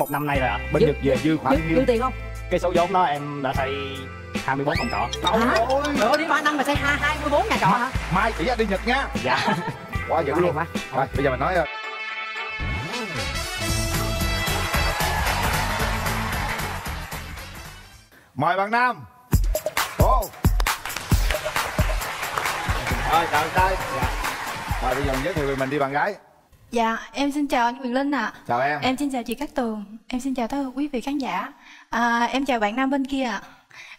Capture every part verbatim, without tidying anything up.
Một năm nay là bên Nhật về dư khoảng nhiêu tiền không? Cái số vốn đó em đã xây hai mươi bốn phòng trọ. Hả? Ủa đi ba năm mà xây hai mươi bốn nhà trọ hả? Mai chỉ đi Nhật nha. Dạ. Quá dữ luôn. Rồi bây giờ mình nói mời bạn nam. Ô. Rồi chào trai. Rồi bây giờ mình giới thiệu về mình đi bạn gái. Dạ, em xin chào anh Quyền Linh ạ. À. Chào em. Em xin chào chị Cát Tường. Em xin chào tất cả quý vị khán giả. À, em chào bạn nam bên kia ạ.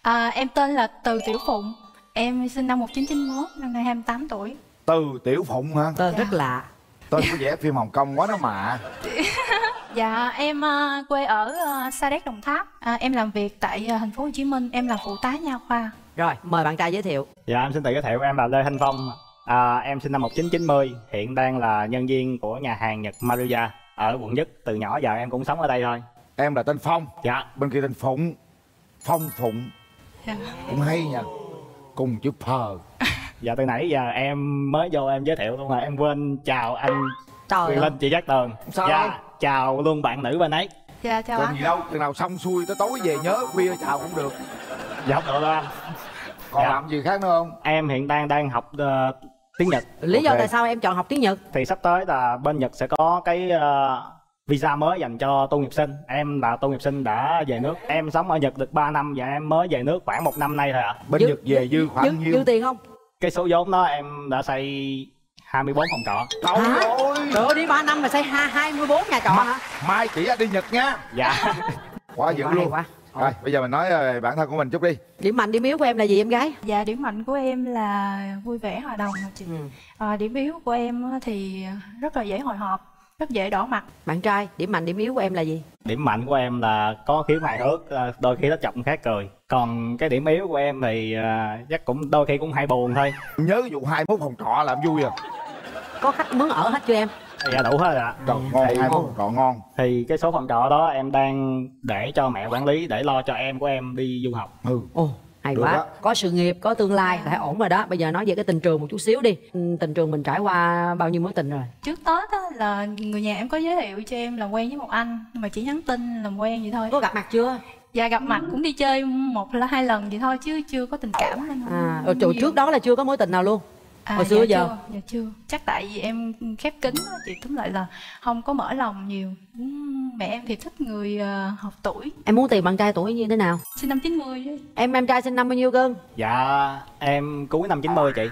À. À, em tên là Từ Tiểu Phụng. Em sinh năm một nghìn chín trăm chín mươi mốt, năm nay hai mươi tám tuổi. Từ Tiểu Phụng hả? Tên dạ. rất lạ. Tên dạ. có vẻ phim Hồng Kông quá đó mà. Dạ, em uh, quê ở uh, Sa Đéc, Đồng Tháp. À, em làm việc tại uh, thành phố Hồ Chí Minh. Em là phụ tá nha khoa. Rồi, mời bạn trai giới thiệu. Dạ, em xin tự giới thiệu em là Lê Thanh Phong. À, em sinh năm một nghìn chín trăm chín mươi, hiện đang là nhân viên của nhà hàng Nhật Maria ở quận Nhất. Từ nhỏ giờ em cũng sống ở đây thôi. Em là tên Phong. Dạ. Bên kia tên Phụng. Phong Phụng. Dạ. Cũng hay nha. Cùng chữ phờ. Dạ từ nãy giờ em mới vô em giới thiệu luôn rồi em quên chào anh Quyền Linh, chị Cát Tường. Sao? Dạ, chào luôn bạn nữ bên ấy. Dạ chào anh. Còn gì đâu, từ nào xong xuôi tới tối về nhớ khuya chào cũng được. Dạ được rồi anh. Còn dạ. làm gì khác nữa không? Em hiện đang đang học uh, tiếng Nhật. Lý okay. do tại sao em chọn học tiếng Nhật? Thì sắp tới là bên Nhật sẽ có cái uh, visa mới dành cho tu nghiệp sinh. Em là tu nghiệp sinh đã về nước. Em sống ở Nhật được ba năm và em mới về nước khoảng một năm nay thôi ạ. À. Bên dư, Nhật về dư khoảng dư, nhiêu? Dư tiền không? Cái số vốn đó em đã xây hai mươi bốn phòng trọ. Trời ơi! Trời ơi, đi ba năm mà xây hai mươi bốn nhà trọ hả? Mai chỉ đi Nhật nha. Dạ. Quá dữ luôn. Quá. Rồi, bây giờ mình nói bản thân của mình chút đi. Điểm mạnh, điểm yếu của em là gì em gái? Dạ, điểm mạnh của em là vui vẻ, hòa đồng mà chị. Ừ. À, điểm yếu của em thì rất là dễ hồi hộp, rất dễ đỏ mặt. Bạn trai, điểm mạnh, điểm yếu của em là gì? Điểm mạnh của em là có khiếu hài hước, đôi khi nó chọc khác cười. Còn cái điểm yếu của em thì chắc cũng đôi khi cũng hay buồn thôi. Nhớ vụ hai mươi mốt phòng trọ làm vui à? Có khách muốn ở hết chưa em? Dạ đủ hết rồi ạ. Trời, ngon, hai phòng trọ ngon. Thì cái số phòng trọ đó em đang để cho mẹ quản lý để lo cho em của em đi du học. Ừ. Ồ, hay quá đó. Có sự nghiệp, có tương lai, đã ổn rồi đó. Bây giờ nói về cái tình trường một chút xíu đi. Tình trường mình trải qua bao nhiêu mối tình rồi? Trước Tết á, là người nhà em có giới thiệu cho em là quen với một anh. Mà chỉ nhắn tin, làm quen vậy thôi. Có gặp mặt chưa? Dạ gặp mặt cũng đi chơi một là hai lần vậy thôi chứ chưa có tình cảm nên à, rồi trước gì. Đó là chưa có mối tình nào luôn? À, hồi xưa dạ giờ chưa, dạ chưa. Chắc tại vì em khép kín chị, tóm lại là không có mở lòng nhiều. Mẹ em thì thích người uh, học tuổi. Em muốn tìm bạn trai tuổi như thế nào? Sinh năm chín mươi. Em em trai sinh năm bao nhiêu cưng? Dạ em cuối năm chín mươi chị.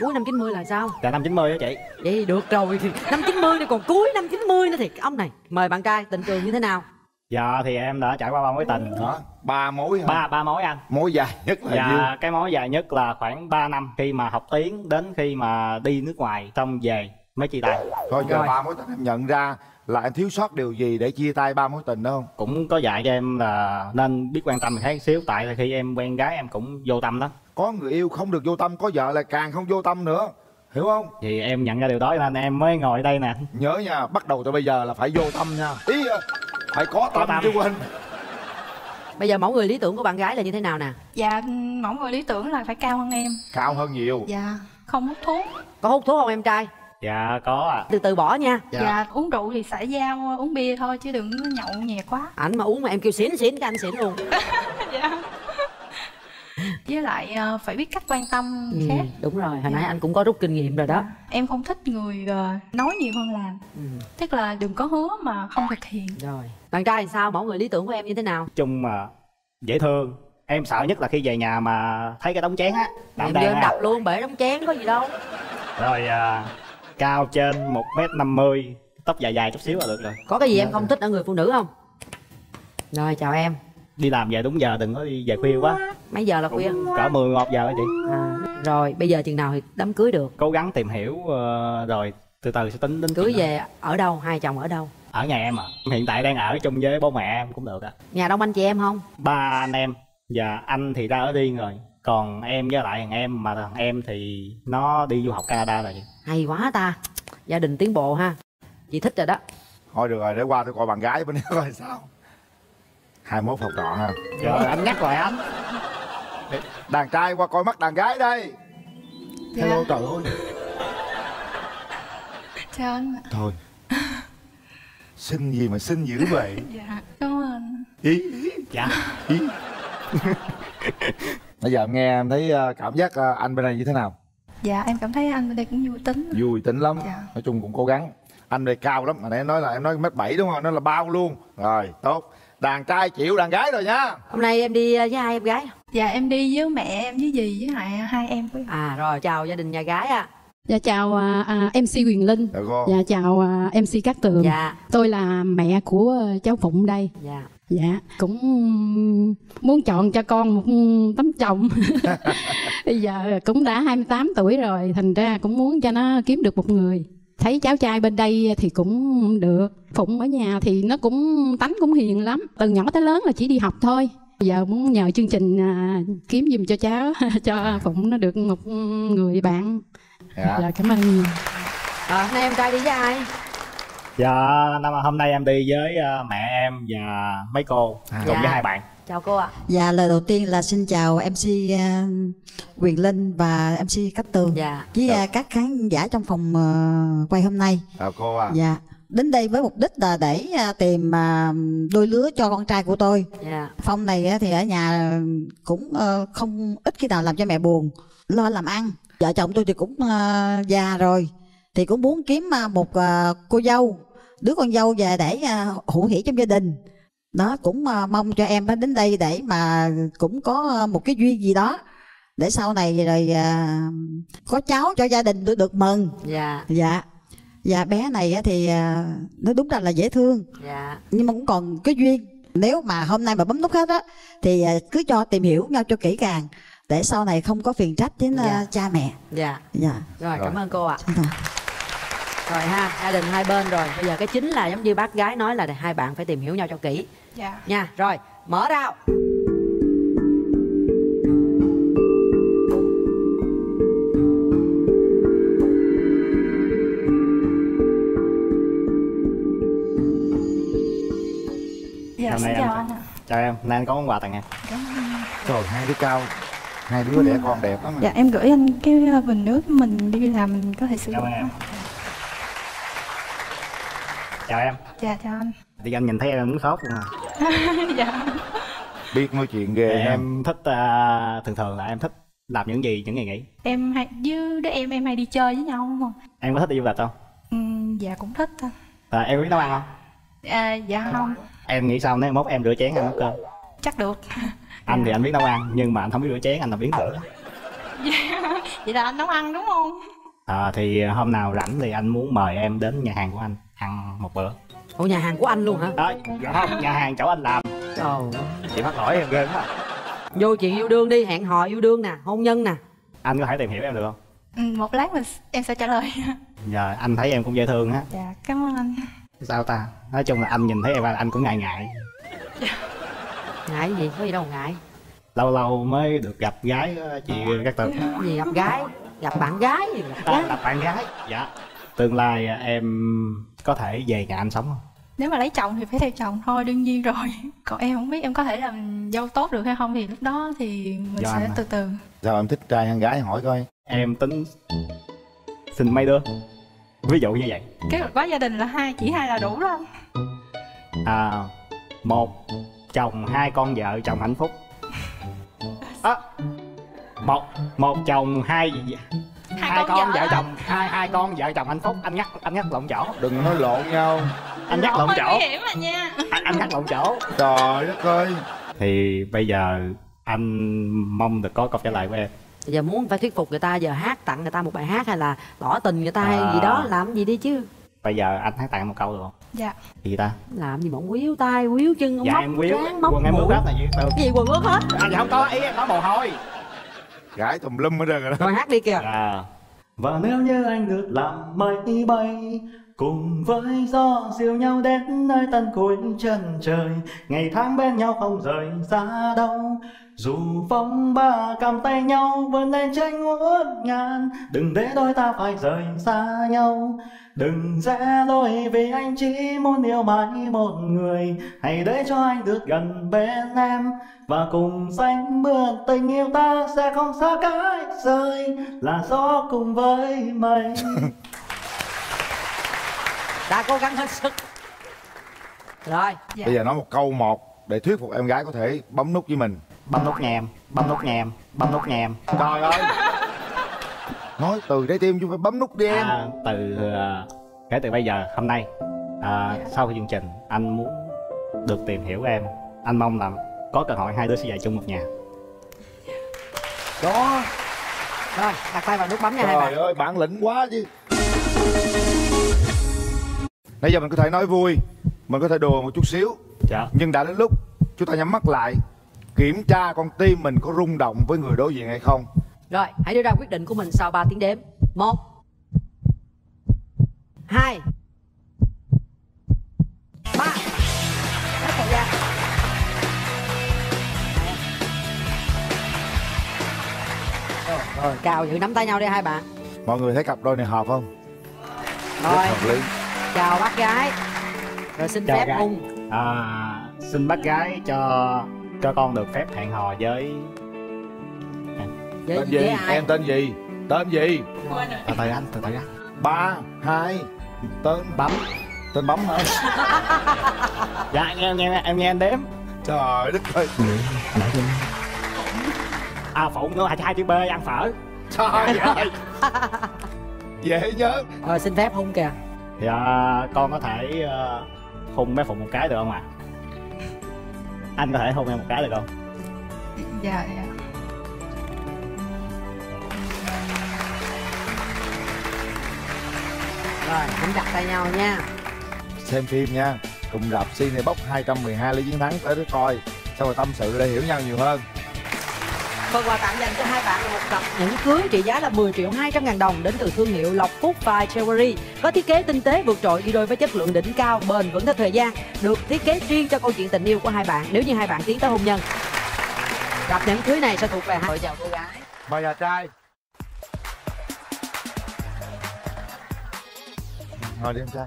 Cuối năm chín mươi là sao? Dạ năm chín mươi đó chị. Vậy được rồi, năm chín mươi thì còn cuối năm chín mươi nữa thì ông này. Mời bạn trai, tình trường như thế nào? Dạ thì em đã trải qua ba mối tình. Hả? Ba mối hả? Ba, ba mối anh. Mối dài nhất là dạ, nhiêu? Cái mối dài nhất là khoảng ba năm. Khi mà học tiếng đến khi mà đi nước ngoài xong về mới chia tay. Thôi chờ ba mối tình em nhận ra là em thiếu sót điều gì để chia tay ba mối tình đó không? Cũng có dạy cho em là nên biết quan tâm mình thấy xíu. Tại là khi em quen gái em cũng vô tâm lắm. Có người yêu không được vô tâm, có vợ là càng không vô tâm nữa. Hiểu không? Thì em nhận ra điều đó nên em mới ngồi đây nè. Nhớ nha, bắt đầu từ bây giờ là phải vô tâm nha. Ý phải có tâm, tâm chứ quên. Bây giờ mẫu người lý tưởng của bạn gái là như thế nào nè? Dạ, mẫu người lý tưởng là phải cao hơn em. Cao hơn nhiều. Dạ, không hút thuốc. Có hút thuốc không em trai? Dạ, có ạ. À. Từ từ bỏ nha. Dạ, dạ uống rượu thì xả dao, uống bia thôi chứ đừng nhậu nhẹt quá. Ảnh mà uống mà em kêu xỉn xỉn cái anh xỉn luôn. Dạ. Với lại phải biết cách quan tâm khác. Ừ, đúng rồi, hồi nãy anh cũng có rút kinh nghiệm rồi đó. Em không thích người nói nhiều hơn làm. Ừ. Tức là đừng có hứa mà không thực hiện. Rồi. Bạn trai thì sao? Mẫu người lý tưởng của em như thế nào? Chung mà dễ thương. Em sợ nhất là khi về nhà mà thấy cái đống chén á. Em đạp à. luôn, bể đống chén có gì đâu. Rồi à, cao trên một mét năm mươi, tóc dài dài chút xíu là được rồi. Có cái gì em không thích ở người phụ nữ không? Rồi chào em. Đi làm về đúng giờ, đừng có đi về khuya quá. Mấy giờ là khuya? Cỡ mười một giờ đó chị. À, rồi bây giờ chừng nào thì đám cưới được? Cố gắng tìm hiểu rồi từ từ sẽ tính đến. Cưới về ở đâu? Hai chồng ở đâu? Ở nhà em ạ. À. Hiện tại đang ở chung với bố mẹ em cũng được ạ. À. Nhà đông anh chị em không? Ba anh em. Và anh thì ra ở riêng rồi. Còn em với lại thằng em, mà thằng em thì nó đi du học Canada rồi. Hay quá ta. Gia đình tiến bộ ha. Chị thích rồi đó. Thôi được rồi, để qua tôi coi bạn gái bên đó coi sao. hai mươi mốt phòng trọ ha. Trời anh nhắc lại anh. Đàn trai qua coi mắt đàn gái đây. Dạ. Hello trời ơi. Chào anh. Thôi. Xinh gì mà xinh dữ vậy? Dạ, cảm ơn. Ý, ý. Dạ. Ý. Bây giờ nghe em thấy cảm giác anh bên này như thế nào? Dạ, em cảm thấy anh bên đây cũng vui tính. Vui tính lắm. Dạ. Nói chung cũng cố gắng. Anh đây cao lắm, hồi nãy em nói là em nói mét bảy đúng không? Nó là bao luôn. Rồi, tốt. Đàn trai chịu đàn gái rồi nha. Hôm nay em đi với hai em gái? Dạ, em đi với mẹ em, với dì, với hai, hai em. À, rồi, chào gia đình nhà gái ạ. À. Dạ chào à, em xê Quyền Linh. Dạ, dạ chào à, em xê Cát Tường. Dạ. Tôi là mẹ của cháu Phụng đây. Dạ. Dạ. Cũng muốn chọn cho con một tấm chồng. Bây giờ cũng đã hai mươi tám tuổi rồi, thành ra cũng muốn cho nó kiếm được một người. Thấy cháu trai bên đây thì cũng được. Phụng ở nhà thì nó cũng tánh cũng hiền lắm. Từ nhỏ tới lớn là chỉ đi học thôi. Giờ muốn nhờ chương trình à, kiếm giùm cho cháu, cho Phụng nó được một người bạn. Dạ. Dạ, cảm ơn nhiều. À, hôm nay em trai đi với ai? Dạ, hôm nay em đi với mẹ em và mấy cô à. Cùng dạ. với hai bạn. Chào cô ạ. À. Dạ, lời đầu tiên là xin chào em xê Quyền Linh và em xê Cát Tường. Dạ. Với dạ. các khán giả trong phòng quay hôm nay. Chào cô ạ. À. Dạ. Đến đây với mục đích là để tìm đôi lứa cho con trai của tôi. Dạ. Phong này thì ở nhà cũng không ít khi nào làm cho mẹ buồn, lo làm ăn. Vợ chồng tôi thì cũng uh, già rồi, thì cũng muốn kiếm uh, một uh, cô dâu, đứa con dâu về để uh, hữu hỷ trong gia đình. Đó, cũng uh, mong cho em đến đây để mà cũng có uh, một cái duyên gì đó. Để sau này rồi uh, có cháu cho gia đình tôi được mừng. Dạ. Dạ. Dạ, bé này thì uh, nó đúng ra là dễ thương. Dạ. Nhưng mà cũng còn cái duyên. Nếu mà hôm nay mà bấm nút hết á, thì uh, cứ cho tìm hiểu nhau cho kỹ càng. Để sau này không có phiền trách đến dạ. cha mẹ. Dạ. Dạ. Rồi, cảm rồi. ơn cô ạ. Dạ. Rồi ha, gia đình hai bên rồi. Bây giờ cái chính là giống như bác gái nói là hai bạn phải tìm hiểu nhau cho kỹ. Dạ. Nha, rồi, mở ra. Dạ, Năm xin chào anh ạ. Chào em, nay anh có món quà tặng em. Trời, hai đứa cao. Hai đứa đẻ con đẹp lắm. Dạ, em gửi anh cái bình nước mình đi làm mình có thể sử dụng. Chào em. Dạ, chào anh. Thì anh nhìn thấy em muốn sốt luôn à. Dạ. Biết nói chuyện ghê. Dạ, em thích, uh, thường thường là em thích làm những gì, những ngày nghỉ? Em hay, với đứa em, em hay đi chơi với nhau đúng không? Em có thích đi du lịch không? Ừ, dạ, cũng thích thôi. À, em biết nấu ăn không? À, dạ không. Em nghĩ sao nếu mốt em rửa chén ăn nấu cơm? Chắc được. Anh thì anh biết nấu ăn, nhưng mà anh không biết rửa chén, anh là biến thử. Yeah. Vậy là anh nấu ăn đúng không? À, thì hôm nào rảnh thì anh muốn mời em đến nhà hàng của anh ăn một bữa. Ủa, nhà hàng của anh luôn hả? À, dạ không, nhà hàng chỗ anh làm. Oh. Chị mắc lỗi em ghê quá. Vô chuyện yêu đương đi, hẹn hò yêu đương nè, hôn nhân nè. Anh có thể tìm hiểu em được không? Ừ, một lát mình em sẽ trả lời. Dạ, anh thấy em cũng dễ thương á. Dạ, cảm ơn anh. Sao ta? Nói chung là anh nhìn thấy em anh cũng ngại ngại. Ngại gì, có gì đâu ngại. Lâu lâu mới được gặp gái chị Cát Tường. Gì gặp gái? Gặp bạn gái gì? Gặp, à, gặp bạn gái. Dạ. Tương lai em có thể về nhà anh sống không? Nếu mà lấy chồng thì phải theo chồng thôi, đương nhiên rồi. Còn em không biết em có thể làm dâu tốt được hay không thì lúc đó thì mình Do sẽ từ từ. Sao em thích trai hay gái hỏi coi. Em tính xin mấy đứa, ví dụ như vậy. Kế hoạch quá gia đình là hai, chỉ hai là đủ đó. À, một chồng hai con vợ chồng hạnh phúc. À, một một chồng hai hai, hai con, con vợ, vợ chồng hai hai con vợ chồng hạnh phúc. Anh nhắc anh nhắc lộn chỗ, đừng nói lộn nhau. Anh nhắc lộn chỗ nguy hiểm mà nha. Anh, anh nhắc lộn chỗ. Trời đất ơi. Thì bây giờ anh mong được có câu trả lời của em. Bây giờ muốn phải thuyết phục người ta, giờ hát tặng người ta một bài hát hay là tỏ tình người ta à... hay gì đó, làm gì đi chứ. Bây giờ anh hát tặng một câu được không? Dạ. Gì ta? Làm gì mà ông quýu tay, quýu chân, ông dạ, móc em quýu, trán, móc quần mũi. Em ướt hết là gì? Từ... Cái gì quần ướt hết? À, dạ không có, ý em có mồ hôi. Gãi tùm lum hết rồi đó. Rồi hát đi kìa. À. Và nếu như anh được làm mây bay, cùng với gió dìu nhau đến nơi tận cuối chân trời. Ngày tháng bên nhau không rời xa đâu, dù phong ba cầm tay nhau vươn lên trên ngút ngàn. Đừng để đôi ta phải rời xa nhau, đừng rẽ đôi vì anh chỉ muốn yêu mãi một người. Hãy để cho anh được gần bên em, và cùng sánh mượn tình yêu ta sẽ không xa cách rời, là gió cùng với mây. Đã cố gắng hết sức. Rồi dạ. Bây giờ nói một câu một để thuyết phục em gái có thể bấm nút với mình. Bấm nút nha em, bấm nút nha em, bấm nút nha em. Trời ơi. Nói từ trái tim chứ phải bấm nút đi em. À, từ uh, kể từ bây giờ hôm nay uh, yeah. Sau cái chương trình anh muốn được tìm hiểu em. Anh mong là có cơ hội hai đứa sẽ dạy chung một nhà. Đó. Rồi, đặt tay vào nút bấm nha hai bạn. Trời ơi, bản lĩnh quá chứ. Nãy giờ mình có thể nói vui, mình có thể đùa một chút xíu. Dạ. Nhưng đã đến lúc chúng ta nhắm mắt lại, kiểm tra con tim mình có rung động với người đối diện hay không. Rồi, hãy đưa ra quyết định của mình sau ba tiếng đếm. Một, hai, ba. Hết thời gian. Rồi, chào giữ nắm tay nhau đi hai bạn. Mọi người thấy cặp đôi này hợp không? Rồi, chào bác gái. Rồi xin chào phép gái. Ung à, xin bác gái cho cho con được phép hẹn hò với với tên gì? Với ai? Em tên gì? Tên gì? Từ từ anh, từ từ anh. Ba, hai, tên bấm. Tên bấm hả? Dạ em nghe, em nghe, em nghe anh đếm. Trời đất ơi. À Phụng nữa, hai chữ B ăn phở. Trời ơi. Dễ nhớ. Rồi xin phép Hung kìa. Dạ con có thể uh, hôn bé Phụng một cái được không ạ? À? Anh có thể hôn em một cái được không? Dạ dạ. Rồi, cũng đặt tay nhau nha. Xem phim nha. Cùng rạp Cinebox hai trăm mười hai Lý Chiến Thắng tới để coi. Xong rồi tâm sự để hiểu nhau nhiều hơn. Phần quà tặng dành cho hai bạn là một cặp nhẫn cưới trị giá là mười triệu hai trăm ngàn đồng đến từ thương hiệu Lộc Phúc Fine Jewelry. Có thiết kế tinh tế vượt trội đi đôi với chất lượng đỉnh cao, bền vững theo thời gian. Được thiết kế riêng cho câu chuyện tình yêu của hai bạn nếu như hai bạn tiến tới hôn nhân. Cặp nhẫn cưới này sẽ thuộc về hai vợ chồng cô gái. Mời nhà trai. Ngồi đi em trai.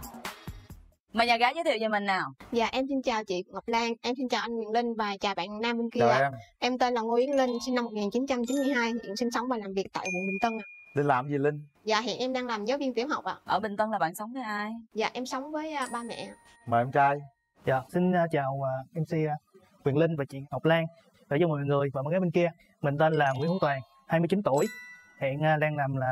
Mời nhà gái giới thiệu về mình nào. Dạ em xin chào chị Ngọc Lan, em xin chào anh Quyền Linh và chào bạn nam bên kia. Chào em. Em tên là Ngô Yến Linh, sinh năm một nghìn chín trăm chín mươi hai, hiện sinh sống và làm việc tại quận Bình Tân. À. Linh làm gì Linh? Dạ hiện em đang làm giáo viên tiểu học ạ. À. Ở Bình Tân là bạn sống với ai? Dạ em sống với uh, ba mẹ. Mời em trai. Dạ xin uh, chào uh, em xê uh, Quyền Linh và chị Ngọc Lan. Để cho mọi người và mọi gái bên kia. Mình tên là Nguyễn Hữu Toàn, hai mươi chín tuổi, hiện uh, đang làm là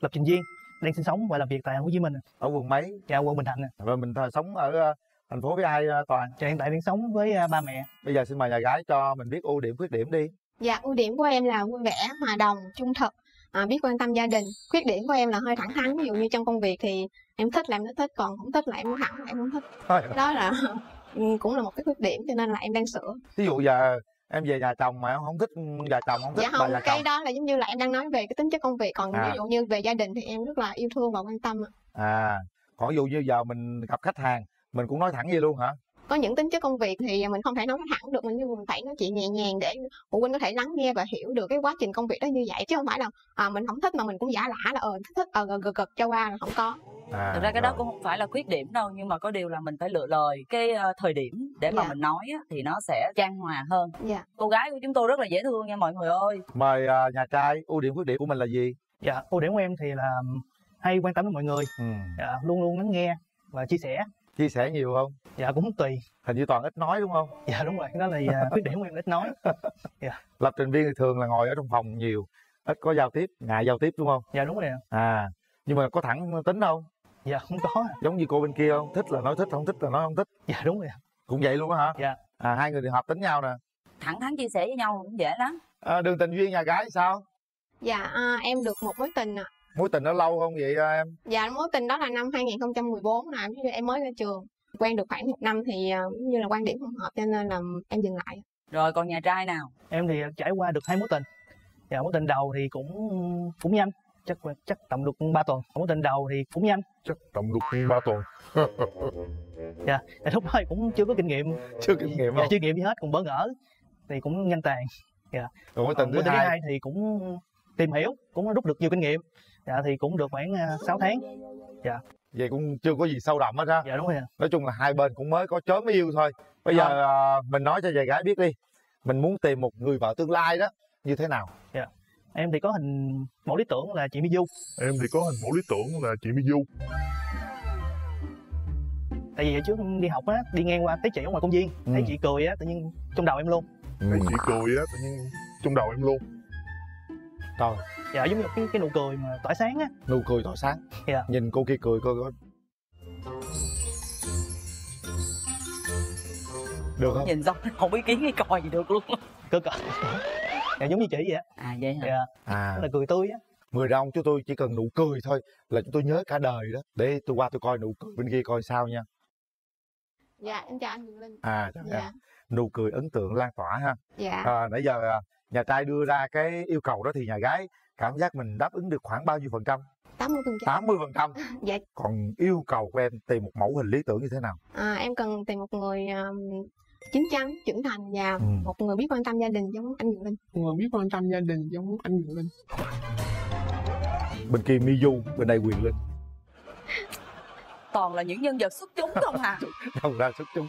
lập trình viên. Đang sinh sống và làm việc tại Hồ Chí Minh. Ở quận mấy? Dạ, quận Bình Thạnh. Và mình sống ở thành phố với ai Toàn? Dạ, hiện tại đang sống với ba mẹ. Bây giờ xin mời nhà gái cho mình biết ưu điểm, khuyết điểm đi. Dạ, ưu điểm của em là vui vẻ, hòa đồng, trung thực, à, biết quan tâm gia đình. Khuyết điểm của em là hơi thẳng thắn. Ví dụ như trong công việc thì em thích là em thích, còn không thích là em thẳng, là em không thích. Đó là cũng là một cái khuyết điểm cho nên là em đang sửa. Ví dụ giờ em về nhà chồng mà em không thích nhà chồng, không thích dạ bà không, nhà cái chồng. Đó là giống như là em đang nói về cái tính chất công việc. Còn à. Ví dụ như về gia đình thì em rất là yêu thương và quan tâm. À, còn ví dụ như giờ mình gặp khách hàng, mình cũng nói thẳng vậy luôn hả? Có những tính chất công việc thì mình không thể nói thẳng được. Mình nhưng phải nói chuyện nhẹ nhàng để phụ huynh có thể lắng nghe và hiểu được cái quá trình công việc đó như vậy. Chứ không phải là à, mình không thích mà mình cũng giả lả là ờ thích, thích ờ gật gật cho qua là không có. À, thực ra cái rồi. Đó cũng không phải là khuyết điểm đâu, nhưng mà có điều là mình phải lựa lời cái uh, thời điểm để mà yeah. Mình nói á, thì nó sẽ chan hòa hơn. Yeah. Cô gái của chúng tôi rất là dễ thương nha mọi người ơi. Mời uh, nhà trai, ưu điểm khuyết điểm của mình là gì? Dạ, yeah, ưu điểm của em thì là hay quan tâm đến mọi người, ừ. Yeah, luôn luôn lắng nghe và chia sẻ. Chia sẻ nhiều không? Dạ yeah, cũng tùy. Hình như Toàn ít nói đúng không? Dạ yeah, đúng rồi, đó là uh, khuyết điểm của em ít nói. Yeah. Lập trình viên thì thường là ngồi ở trong phòng nhiều, ít có giao tiếp, ngại giao tiếp đúng không? Dạ yeah, đúng rồi. À, nhưng mà có thẳng tính không? Dạ không có. Giống như cô bên kia không? Thích là nói thích, không thích là nói không thích. Dạ đúng rồi. Cũng vậy luôn hả? Dạ. À, hai người thì hợp tính nhau nè. Thẳng thắn chia sẻ với nhau cũng dễ lắm. À, đường tình duyên nhà gái sao? Dạ à, em được một mối tình ạ. À. Mối tình đó lâu không vậy em? Dạ mối tình đó là năm hai nghìn không trăm mười bốn là em mới ra trường. Quen được khoảng một năm thì như là quan điểm không hợp cho nên là em dừng lại. Rồi còn nhà trai nào? Em thì trải qua được hai mối tình. Dạ mối tình đầu thì cũng cũng nhanh. Chắc, chắc tầm được ba tuần. Mối tình đầu thì cũng nhanh. Chắc tầm được ba tuần. Dạ, lúc đó cũng chưa có kinh nghiệm. Chưa kinh nghiệm không? Dạ, chưa nghiệm gì hết, còn bỡ ngỡ. Thì cũng nhanh tàn. Dạ. Còn mối tình thứ hai thì cũng tìm hiểu, cũng rút được nhiều kinh nghiệm. Dạ, thì cũng được khoảng sáu tháng. Dạ. Vậy cũng chưa có gì sâu đậm hết á. Dạ đúng rồi. Nói chung là hai bên cũng mới có chớm yêu thôi. Bây giờ à. Mình nói cho nhà gái biết đi. Mình muốn tìm một người vợ tương lai đó như thế nào? Dạ. Em thì có hình mẫu lý tưởng là chị Mỹ Du. Em thì có hình mẫu lý tưởng là chị Mỹ Du. tại vì hồi trước đi học á, đi ngang qua thấy chị ở ngoài công viên, ừ. thấy chị cười á, tự nhiên trong đầu em luôn. Ừ. Thấy chị cười á, tự nhiên trong đầu em luôn. Trời, dạ giống như cái, cái nụ cười mà tỏa sáng á. Nụ cười tỏa sáng. Dạ. Nhìn cô kia cười coi coi. Được không? Nhìn xong không biết kiến cái coi gì được luôn. Cứ cười. Dạ giống như chị vậy á. À vậy hả? Dạ. À. Đó là cười tươi á. Mười ra ông, chúng tôi chỉ cần nụ cười thôi là chúng tôi nhớ cả đời đó. Để tôi qua tôi coi nụ cười bên kia coi sao nha. Dạ, em chào anh Quyền Linh. À, chào dạ. Em. Nụ cười ấn tượng lan tỏa ha. Dạ. À, nãy giờ nhà trai đưa ra cái yêu cầu đó thì nhà gái cảm giác mình đáp ứng được khoảng bao nhiêu phần trăm? tám mươi phần trăm. Dạ. Còn yêu cầu của em tìm một mẫu hình lý tưởng như thế nào? À, em cần tìm một người um, chín chắn, trưởng thành và ừ. một người biết quan tâm gia đình giống anh Quyền Linh. Một người biết quan tâm gia đình giống anh Quyền Linh. Bên kia Mỹ Du, bên đây Quyền Linh. Toàn là những nhân vật xuất chúng không hả? Không ra xuất chúng.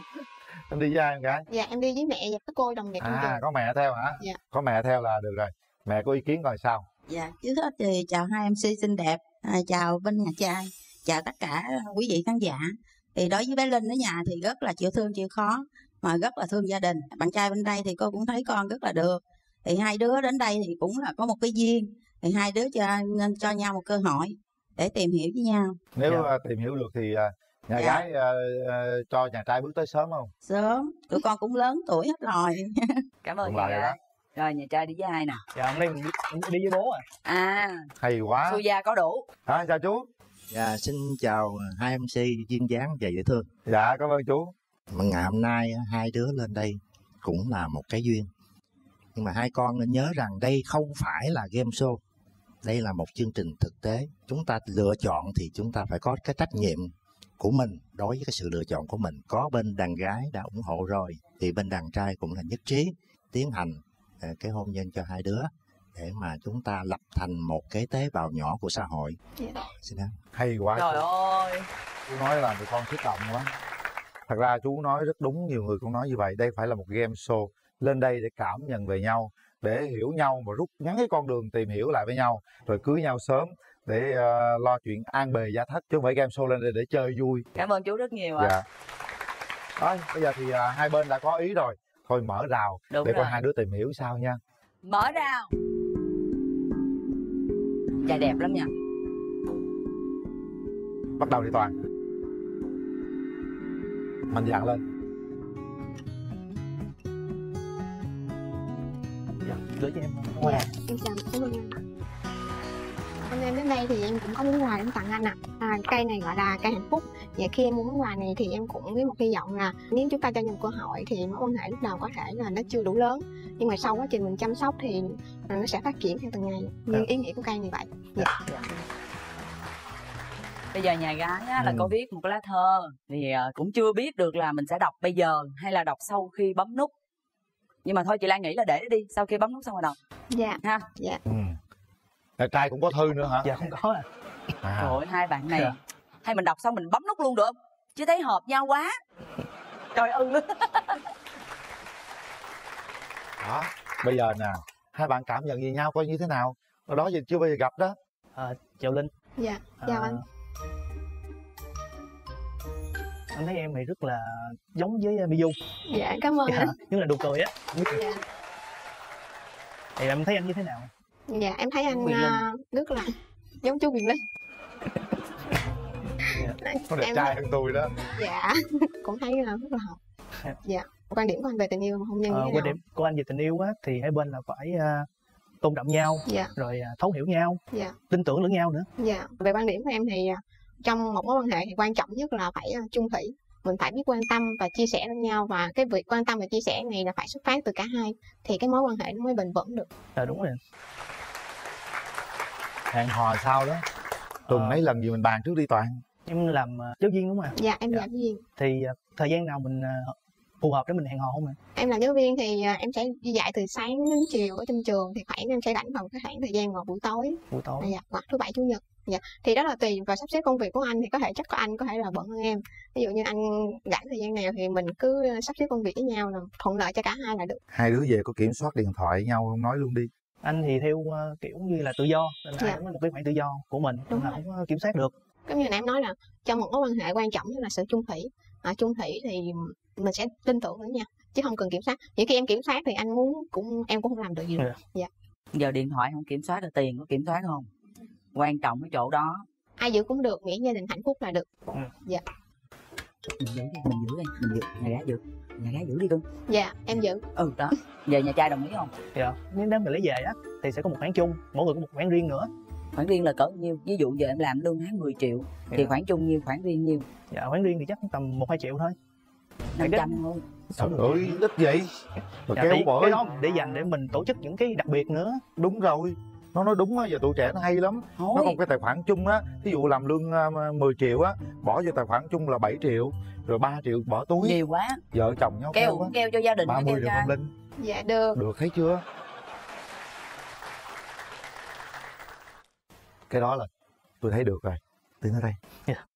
Em đi với ai em gái? Dạ em đi với mẹ và các cô đồng nghiệp. À có mẹ theo hả? Dạ. Có mẹ theo là được rồi. Mẹ có ý kiến rồi sao? Dạ trước hết thì chào hai em xê xinh đẹp, à, chào bên nhà trai, chào tất cả quý vị khán giả. Thì đối với bé Linh ở nhà thì rất là chịu thương chịu khó, mà rất là thương gia đình. Bạn trai bên đây thì cô cũng thấy con rất là được. Thì hai đứa đến đây thì cũng là có một cái duyên. Thì hai đứa cho, nên cho nhau một cơ hội để tìm hiểu với nhau. Nếu dạ. tìm hiểu được thì nhà dạ. gái uh, cho nhà trai bước tới sớm không? Sớm, tụi con cũng lớn tuổi hết rồi. Cảm ơn nhà gái. Rồi nhà trai đi với ai nè? Dạ hôm nay mình đi với bố à. À hay quá. Xui gia có đủ. À, chào chú. Dạ xin chào hai em xê duyên dáng và dễ thương. Dạ cảm ơn chú. Mà ngày hôm nay hai đứa lên đây cũng là một cái duyên. Nhưng mà hai con nên nhớ rằng đây không phải là game show. Đây là một chương trình thực tế. Chúng ta lựa chọn thì chúng ta phải có cái trách nhiệm của mình đối với cái sự lựa chọn của mình. Có bên đàn gái đã ủng hộ rồi thì bên đàn trai cũng là nhất trí tiến hành cái hôn nhân cho hai đứa để mà chúng ta lập thành một cái tế bào nhỏ của xã hội. Yeah. Xin lỗi. Hay quá. Trời ơi. Chú nói là người con xúc động quá. Thật ra chú nói rất đúng, nhiều người cũng nói như vậy. Đây phải là một game show. Lên đây để cảm nhận về nhau, để hiểu nhau và rút ngắn cái con đường tìm hiểu lại với nhau, rồi cưới nhau sớm để uh, lo chuyện an bề gia thất, chứ không phải game show lên đây để chơi vui. Cảm ơn chú rất nhiều ạ. Dạ. Rồi, bây giờ thì uh, hai bên đã có ý rồi, thôi mở rào. Đúng để rồi. Coi hai đứa tìm hiểu sao nha. Mở rào. Trai đẹp lắm nha. Bắt đầu đi Toàn. Mạnh dạn lên. Gửi cho em. Dạ, em chào cảm ơn anh. Hôm nay đến đây thì em cũng có món quà em tặng anh ạ. À. À, cây này gọi là cây hạnh phúc. Và khi em mua món quà này thì em cũng với một hy vọng là nếu chúng ta cho nhau cơ hội thì mối quan hệ lúc đầu có thể là nó chưa đủ lớn, nhưng mà sau quá trình mình chăm sóc thì nó sẽ phát triển theo từng ngày. Như dạ. ý nghĩa của cây này vậy. Dạ. Dạ. Bây giờ nhà gái á, là ừ. có viết một cái lá thơ thì cũng chưa biết được là mình sẽ đọc bây giờ hay là đọc sau khi bấm nút. Nhưng mà thôi chị Lan nghĩ là để nó đi, sau khi bấm nút xong rồi đọc. Dạ ha. Dạ ừ. Nhà trai cũng có thư nữa hả? Dạ không có à. À. Trời ơi hai bạn này dạ. hay mình đọc xong mình bấm nút luôn được không? Chứ thấy hợp nhau quá. Trời ưng. Đó, bây giờ nè, hai bạn cảm nhận gì nhau coi như thế nào? Ở đó giờ chưa bao giờ gặp đó. À, chào Linh. Dạ, chào à... anh. Anh thấy em này rất là giống với Mỹ Du. Dạ, cảm ơn dạ, anh. Nhưng là nụ cười á. Dạ. Thì em thấy anh như thế nào? Dạ, em thấy anh uh, rất là giống chú Quyền Linh. Dạ. Có đẹp em... trai hơn tôi đó. Dạ, cũng thấy là rất là hợp. Dạ. Dạ. Quan điểm của anh về tình yêu mà hôn nhân như thế nào? Quan điểm của anh về tình yêu á, thì hai bên là phải uh, tôn trọng nhau, dạ. rồi uh, thấu hiểu nhau, dạ. tin tưởng lẫn nhau nữa. Dạ, về quan điểm của em thì... Uh, trong một mối quan hệ thì quan trọng nhất là phải chung thủy, mình phải biết quan tâm và chia sẻ lẫn nhau, và cái việc quan tâm và chia sẻ này là phải xuất phát từ cả hai thì cái mối quan hệ nó mới bền vững được. Dạ đúng rồi. Hẹn hò sao đó tuần ờ... mấy lần gì mình bàn trước đi Toàn. Em làm giáo viên đúng không ạ? Dạ em dạ. làm giáo viên. Thì thời gian nào mình phù hợp để mình hẹn hò không ạ? Em làm giáo viên thì em sẽ đi dạy từ sáng đến chiều ở trong trường, thì khoảng em sẽ rảnh vào cái khoảng thời gian vào buổi tối. Buổi tối. Dạ, hoặc thứ bảy chủ nhật. Dạ. Thì đó là tùy vào sắp xếp công việc của anh, thì có thể chắc có anh có thể là bận hơn em. Ví dụ như anh rảnh thời gian nào thì mình cứ sắp xếp công việc với nhau là thuận lợi cho cả hai là được. Hai đứa về có kiểm soát điện thoại với nhau không? Nói luôn đi. Anh thì theo uh, kiểu như là tự do, nên dạ. anh có một cái khoảng tự do của mình, đúng là không có kiểm soát được. Giống như nãy em nói là trong một mối quan hệ quan trọng nhất là sự chung thủy. à, chung thủy thì mình sẽ tin tưởng nữa nha, chứ không cần kiểm soát. Những khi em kiểm soát thì anh muốn cũng em cũng không làm được gì được. Dạ. Giờ điện thoại không kiểm soát được, tiền có kiểm soát không? Quan trọng cái chỗ đó. Ai giữ cũng được, miễn gia đình hạnh phúc là được. Ừ. Dạ. Mình giữ đi, mình giữ đi, mình giữ, nhà gái giữ, nhà gái giữ đi cưng. Dạ, em giữ. Ừ đó. Về nhà trai đồng ý không? Dạ. Nếu đám mình lấy về á thì sẽ có một khoản chung, mỗi người có một khoản riêng nữa. Khoản riêng là cỡ nhiêu? Ví dụ giờ em làm lương tháng mười triệu dạ. Thì khoản chung nhiêu, khoản riêng nhiêu? Dạ, khoản riêng thì chắc tầm một hai triệu thôi. năm trăm thôi. Trời ơi, ít vậy. Mà dạ, kéo bỏ. Cái đó để dành để mình tổ chức những cái đặc biệt nữa. Đúng rồi. Nó nói đúng á, giờ tụi trẻ nó hay lắm. Thôi. Nó không cái tài khoản chung á, thí dụ làm lương mười triệu á, bỏ vô tài khoản chung là bảy triệu, rồi ba triệu bỏ túi. Nhiều quá. Vợ chồng nhau kêu kêu, kêu cho gia đình ba mươi được không Linh? Dạ được. Được thấy chưa? Cái đó là tôi thấy được rồi. Tiến tới đây. Yeah.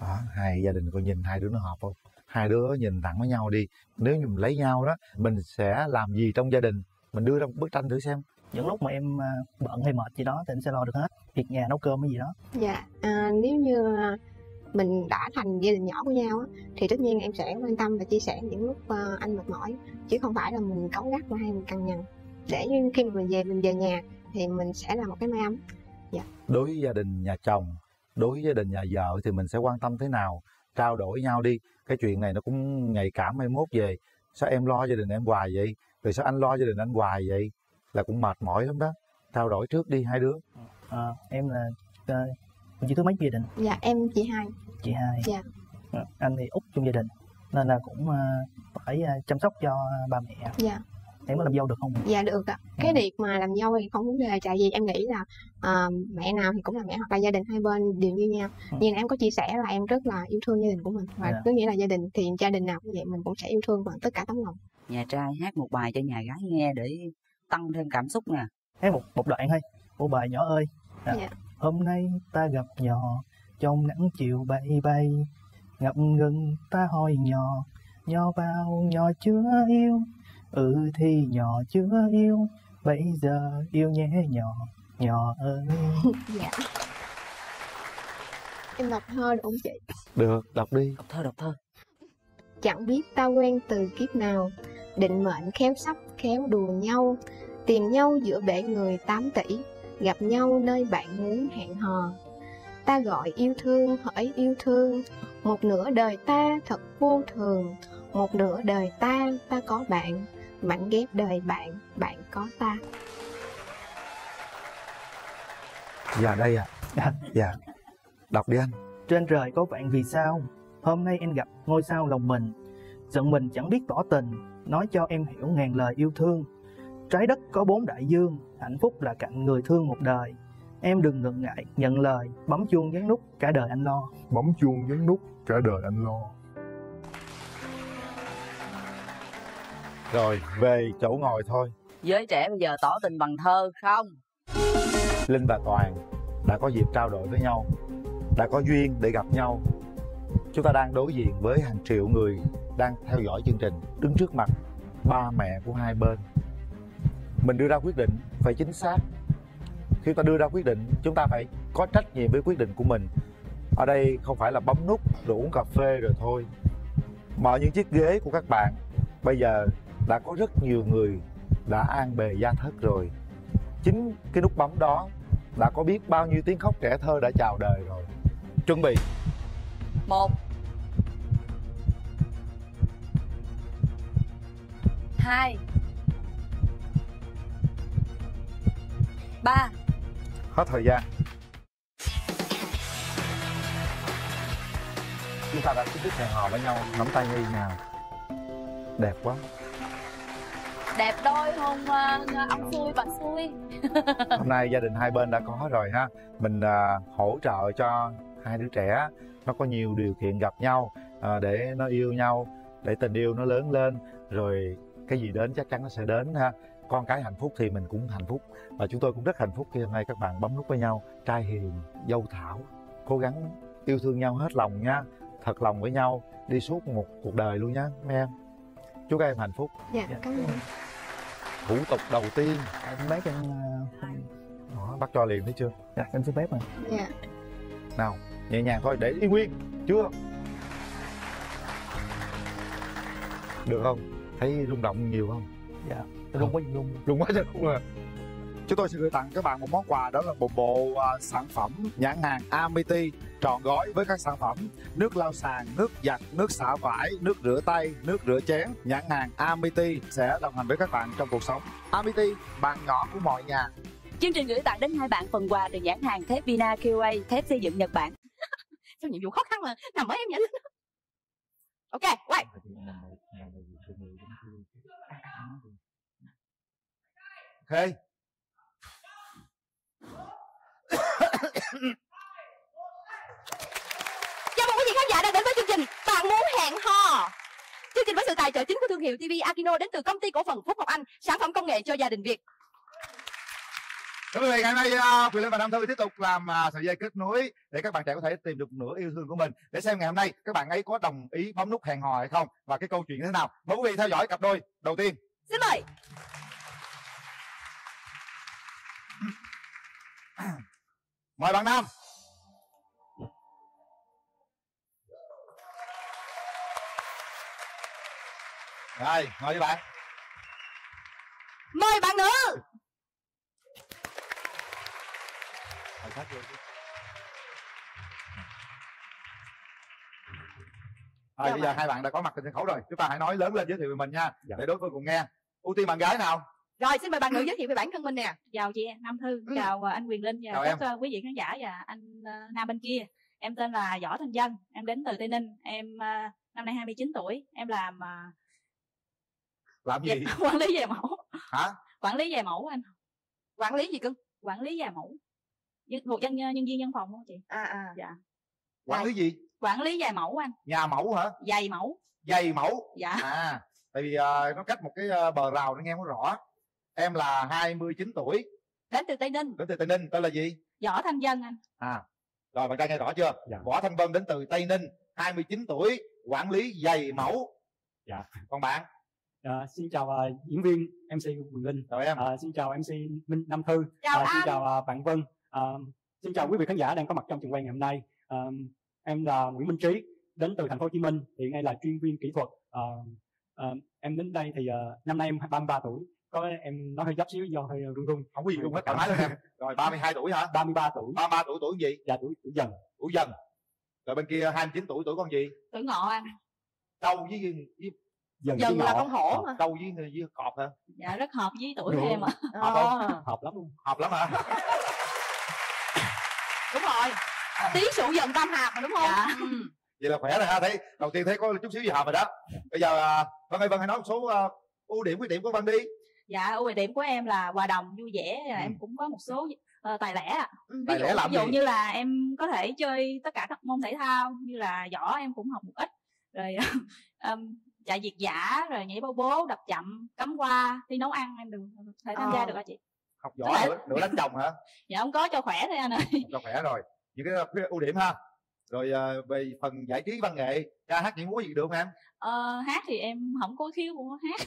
Đó, hai gia đình coi nhìn hai đứa nó hợp không? Hai đứa nhìn thẳng với nhau đi. Nếu như mình lấy nhau đó, mình sẽ làm gì trong gia đình? Mình đưa ra một bức tranh thử xem. Những lúc mà em bận hay mệt gì đó thì em sẽ lo được hết. Việc nhà, nấu cơm hay gì đó. Dạ, à, nếu như mình đã thành gia đình nhỏ của nhau thì tất nhiên em sẽ quan tâm và chia sẻ những lúc anh mệt mỏi. Chứ không phải là mình cáu gắt hay mình cằn nhằn. Để khi mà mình về mình về nhà thì mình sẽ là một cái may mắn. Dạ. Đối với gia đình nhà chồng, đối với gia đình nhà vợ thì mình sẽ quan tâm thế nào? Trao đổi nhau đi. Cái chuyện này nó cũng nhạy cảm mai mốt về. Sao em lo gia đình em hoài vậy? Rồi sao anh lo gia đình anh hoài vậy? Là cũng mệt mỏi lắm đó. Trao đổi trước đi hai đứa. À, em là uh, chị thứ mấy gia đình? Dạ em chị hai. Chị hai. Dạ. À, anh thì út trong gia đình nên là cũng uh, phải uh, chăm sóc cho ba mẹ. Dạ. Em có làm dâu được không? Dạ được ạ. Cái việc mà làm dâu thì không vấn đề, tại vì em nghĩ là uh, mẹ nào thì cũng là mẹ, hoặc là gia đình hai bên đều như nhau. Ừ. Nhưng em có chia sẻ là em rất là yêu thương gia đình của mình, và yeah. Cứ nghĩa là gia đình thì gia đình nào cũng vậy, mình cũng sẽ yêu thương bằng tất cả tấm lòng. Nhà trai hát một bài cho nhà gái nghe để tăng thêm cảm xúc nè. Hát một một đoạn thôi. Ô bài nhỏ ơi. À, yeah. Hôm nay ta gặp nhỏ trong nắng chiều bay bay, ngập ngừng ta hỏi nhỏ, nhỏ bao nhỏ chưa yêu. Ừ thì nhỏ chưa yêu, bây giờ yêu nhé nhỏ, nhỏ ơi. Dạ. Em đọc thơ được không chị? Được, đọc đi. Đọc thơ, đọc thơ. Chẳng biết ta quen từ kiếp nào, định mệnh khéo sắp khéo đùa nhau, tìm nhau giữa bể người tám tỷ, gặp nhau nơi bạn muốn hẹn hò. Ta gọi yêu thương hỡi yêu thương, một nửa đời ta thật vô thường, một nửa đời ta ta có bạn, mảnh ghép đời bạn, bạn có ta. Dạ đây ạ. À. Dạ. Đọc đi anh. Trên trời có bạn vì sao? Hôm nay em gặp ngôi sao lòng mình, giận mình chẳng biết tỏ tình, nói cho em hiểu ngàn lời yêu thương. Trái đất có bốn đại dương, hạnh phúc là cạnh người thương một đời. Em đừng ngần ngại nhận lời, bấm chuông nhấn nút, cả đời anh lo. Bấm chuông nhấn nút, cả đời anh lo. Rồi, về chỗ ngồi thôi. Giới trẻ bây giờ tỏ tình bằng thơ không? Linh và Toàn đã có dịp trao đổi với nhau, đã có duyên để gặp nhau. Chúng ta đang đối diện với hàng triệu người đang theo dõi chương trình, đứng trước mặt ba mẹ của hai bên. Mình đưa ra quyết định phải chính xác. Khi ta đưa ra quyết định, chúng ta phải có trách nhiệm với quyết định của mình. Ở đây không phải là bấm nút rồi uống cà phê rồi thôi. Mà những chiếc ghế của các bạn bây giờ đã có rất nhiều người đã an bề gia thất rồi. Chính cái nút bấm đó đã có biết bao nhiêu tiếng khóc trẻ thơ đã chào đời rồi. Chuẩn bị. Một, hai, ba. Hết thời gian. Chúng ta đã chính thức hẹn hò với nhau. Nắm tay như nào. Đẹp quá. Đẹp đôi không ông xui bà xui. Hôm nay gia đình hai bên đã có rồi ha. Mình uh, hỗ trợ cho hai đứa trẻ nó có nhiều điều kiện gặp nhau, uh, để nó yêu nhau, để tình yêu nó lớn lên. Rồi cái gì đến chắc chắn nó sẽ đến ha. Con cái hạnh phúc thì mình cũng hạnh phúc. Và chúng tôi cũng rất hạnh phúc khi hôm nay các bạn bấm nút với nhau. Trai hiền, dâu thảo, cố gắng yêu thương nhau hết lòng nha. Thật lòng với nhau, đi suốt một cuộc đời luôn nha mấy em. Chúc các em hạnh phúc. Dạ, dạ. Cảm ơn. Thủ tục đầu tiên. Bác em... Đó, bắt cho liền thấy chưa? Dạ, em xuống bếp rồi. Dạ. Nào, nhẹ nhàng thôi, để y nguyên chưa được không? Thấy rung động nhiều không? Dạ rung quá, rung rung quá chứ không à. Chúng tôi sẽ gửi tặng các bạn một món quà, đó là một bộ uh, sản phẩm nhãn hàng AMETI trọn gói với các sản phẩm nước lau sàn, nước giặt, nước xả vải, nước rửa tay, nước rửa chén. Nhãn hàng AMETI sẽ đồng hành với các bạn trong cuộc sống. AMETI, bạn nhỏ của mọi nhà. Chương trình gửi tặng đến hai bạn phần quà từ nhãn hàng Thép Vina quy a, thép xây dựng Nhật Bản. Sao nhiệm vụ khó khăn mà nằm ở em nhỉ? Ok, quay. Ok. Chào mừng quý vị khán giả đã đến với chương trình Bạn Muốn Hẹn Hò. Chương trình với sự tài trợ chính của thương hiệu ti vi Akino đến từ công ty cổ phần Phúc Học Anh, sản phẩm công nghệ cho gia đình Việt. Thưa quý vị, ngày nay Quyền Linh và Nam Thư tiếp tục làm sợi dây kết nối để các bạn trẻ có thể tìm được nửa yêu thương của mình. Để xem ngày hôm nay các bạn ấy có đồng ý bấm nút hẹn hò hay không và cái câu chuyện như thế nào. Mời quý vị theo dõi cặp đôi đầu tiên. Xin mời. Mời bạn Nam. Rồi, ngồi đi bạn. Mời bạn nữ. Rồi, bây giờ hai bạn đã có mặt trên sân khấu rồi. Chúng ta hãy nói lớn lên giới thiệu về mình nha, dạ. Để đối phương cùng nghe. Ưu tiên bạn gái nào. Rồi, xin mời bạn nữ giới thiệu về bản thân mình nè. Chào chị Nam Thư, ừ. chào anh Quyền Linh và chào các quý vị khán giả và anh Nam bên kia. Em tên là Võ Thành Vân, em đến từ Tây Ninh. Em năm nay hai mươi chín tuổi, em làm... Làm gì? Quản lý về mẫu. Hả? Quản lý về mẫu anh. Quản lý gì cưng? Quản lý về mẫu. Thuộc nhân, nhân viên văn phòng không chị? À à. Dạ. Quản lý gì? Quản lý giày mẫu anh. Nhà mẫu hả? Giày mẫu. Giày mẫu. Dạ. À, tại vì uh, nó cách một cái bờ rào nó nghe không rõ. Em là hai mươi chín tuổi. Đến từ Tây Ninh. Đến từ Tây Ninh, tên là gì? Võ Thanh Vân anh. À. Rồi bạn trai nghe rõ chưa? Dạ. Võ Thanh Vân đến từ Tây Ninh, hai mươi chín tuổi, quản lý giày mẫu. Dạ. Còn bạn? À, xin chào uh, diễn viên em xê Quyền Linh. Rồi em. À, xin chào em xê Minh Nam Thư. Chào à, anh. Xin chào uh, bạn Vân. À, xin chào quý vị khán giả đang có mặt trong trường quay ngày hôm nay. À, em là Nguyễn Minh Trí, đến từ thành phố Hồ Chí Minh, hiện nay là chuyên viên kỹ thuật. À, à, em đến đây thì uh, năm nay em ba mươi ba tuổi. Có em nói hơi gấp xíu do hơi run run. Không có gì run hết, thoải mái luôn em. Rồi ba mươi hai tuổi hả? ba mươi ba tuổi. ba mươi ba tuổi tuổi gì? Dạ tuổi tuổi dần. Tuổi dần. Rồi bên kia hai mươi chín tuổi tuổi con gì? Tuổi ngọ anh. Đâu với với dần, dần là con hổ mà. Đâu với người với cọp hả? Dạ rất hợp với tuổi của em ạ. Hợp không? Hợp lắm luôn. Hợp lắm hả? Đúng rồi, tí sụ dần tam hạt mà đúng không? Dạ. Ừ. Vậy là khỏe rồi ha, thấy đầu tiên thấy có chút xíu gì hợp rồi đó. Bây giờ Vân ơi, Vân hãy nói một số uh, ưu điểm khuyết điểm của Vân đi. Dạ, ưu điểm của em là hòa đồng, vui vẻ, ừ. em cũng có một số uh, tài lẻ. Ví dụ, ví dụ như là em có thể chơi tất cả các môn thể thao, như là võ em cũng học một ít, rồi um, chạy việt giả, rồi nhảy bao bố, đập chậm, cắm qua, đi nấu ăn em được thể tham gia à. Được hả chị? Học giỏi là... nữa đánh chồng hả? Dạ không có, cho khỏe thôi anh ơi. Cho khỏe rồi. Những cái, cái ưu điểm ha. Rồi uh, về phần giải trí văn nghệ, ca hát nhảy múa gì được không em? Ờ, hát thì em không có khiếu của hát.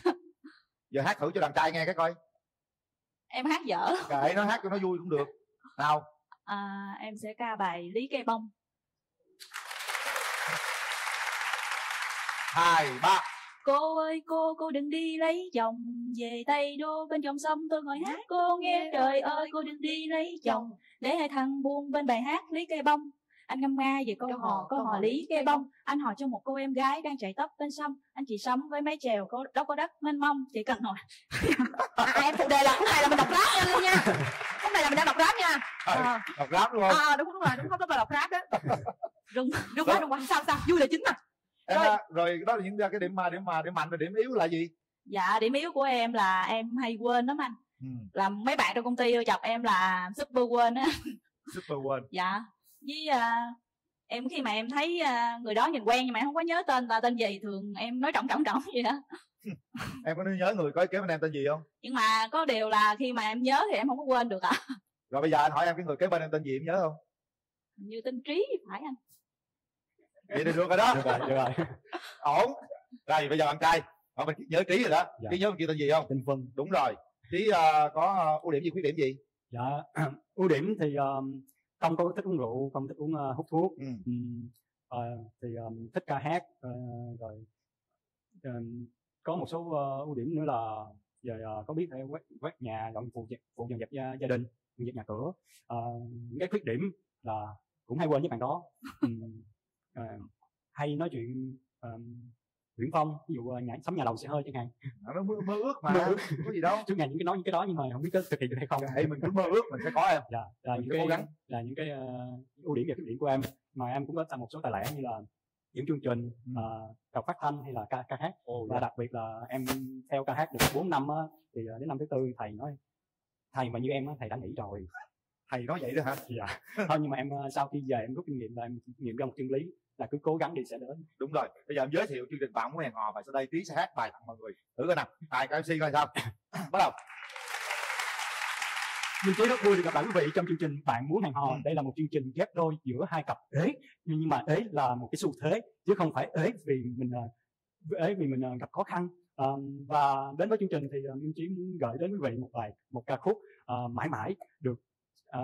Giờ hát thử cho đàn trai nghe cái coi. Em hát dở. Kệ nó, hát cho nó vui cũng được. Nào. À, em sẽ ca bài Lý Cây Bông. Hai ba. Cô ơi cô, cô đừng đi lấy chồng, về Tây Đô bên dòng sông tôi ngồi hát cô nghe. Trời ơi cô đừng đi lấy chồng, để hai thằng buông bên bài hát Lý Cây Bông. Anh ngâm nga về câu hò, câu hò Lý Cây Bông. Anh hò cho một cô em gái đang chạy tóc bên sông. Anh chị sống với mái chèo, có đâu có đất mênh mông, chỉ cần hồi. À, em phụ đề là cái này là mình đọc rap nha luôn nha. Cái này là mình đang đọc rap nha. À, đọc rap luôn. À, đúng, đúng rồi, đúng không? Đó là đọc rap đó. Rung, rung quá, rung quá. Sao sao? Vui là chính mà. Em, rồi. Rồi đó là những cái điểm mà điểm mà điểm mạnh và điểm yếu là gì? Dạ điểm yếu của em là em hay quên lắm anh. Ừ. Là mấy bạn trong công ty chọc em là super quên á. Super quên. Dạ. Với uh, em khi mà em thấy uh, người đó nhìn quen nhưng mà em không có nhớ tên là tên gì, thường em nói trọng trọng trọng vậy đó. Em có nhớ người có kế bên em tên gì không? Nhưng mà có điều là khi mà em nhớ thì em không có quên được ạ. À. Rồi bây giờ anh hỏi em cái người kế bên em tên gì em nhớ không? Như tên Trí phải anh. Vậy được rồi đó. Được rồi, được rồi. Ổn. Rồi bây giờ bạn trai, mà mình nhớ Trí rồi đó. Dạ. Trí nhớ mình kia tên gì không? Tên Vân. Đúng rồi. Trí uh, có uh, ưu điểm gì, khuyết điểm gì? Dạ. Ưu điểm thì uh, không có thích uống rượu, không thích uống uh, hút thuốc, ừ. Ừ. À, thì um, thích ca hát, uh, rồi uh, có một số uh, ưu điểm nữa là giờ uh, có biết thể quét, quét nhà, dọn phụ phụ dọn dẹp gia, gia đình, dọn dẹp nhà cửa. Uh, cái khuyết điểm là cũng hay quên với bạn đó, um, uh, hay nói chuyện um, Nguyễn Phong, ví dụ nhà, sắm nhà đầu xe hơi chẳng hạn. Nó mơ, mơ ước mà, mơ ước. Có gì đâu. Trước ngày những cái nói những cái đó nhưng mà không biết có thực hiện được hay không. Thì mình cứ mơ ước mình sẽ có em. Dạ, là những cái cố gắng, là những cái uh, ưu điểm và khuyết điểm của em. Mà em cũng có tặng một số tài lẻ như là những chương trình, ừ. uh, đọc phát thanh hay là ca ca hát. Oh, và dạ. Đặc biệt là em theo ca hát được bốn năm á, thì đến năm thứ tư thầy nói thầy mà như em á, thầy đã nghỉ rồi. Thầy nói vậy đó hả? Dạ. Thôi nhưng mà em sau khi về em rút kinh nghiệm là em kinh nghiệm ra một chân lý là cứ cố gắng đi sẽ đến. Đúng rồi, bây giờ em giới thiệu chương trình Bạn Muốn Hẹn Hò và sau đây Tí sẽ hát bài tặng mọi người. Thử coi nào, ai có em xê coi sao. Bắt đầu. Mình thấy rất vui được gặp lại quý vị trong chương trình Bạn Muốn Hẹn Hò. Ừ. Đây là một chương trình ghép đôi giữa hai cặp ế, nhưng mà ế là một cái xu thế chứ không phải ế vì mình ế vì mình gặp khó khăn. À, và đến với chương trình thì Minh Trí muốn gửi đến quý vị một bài một ca khúc à, mãi mãi được à,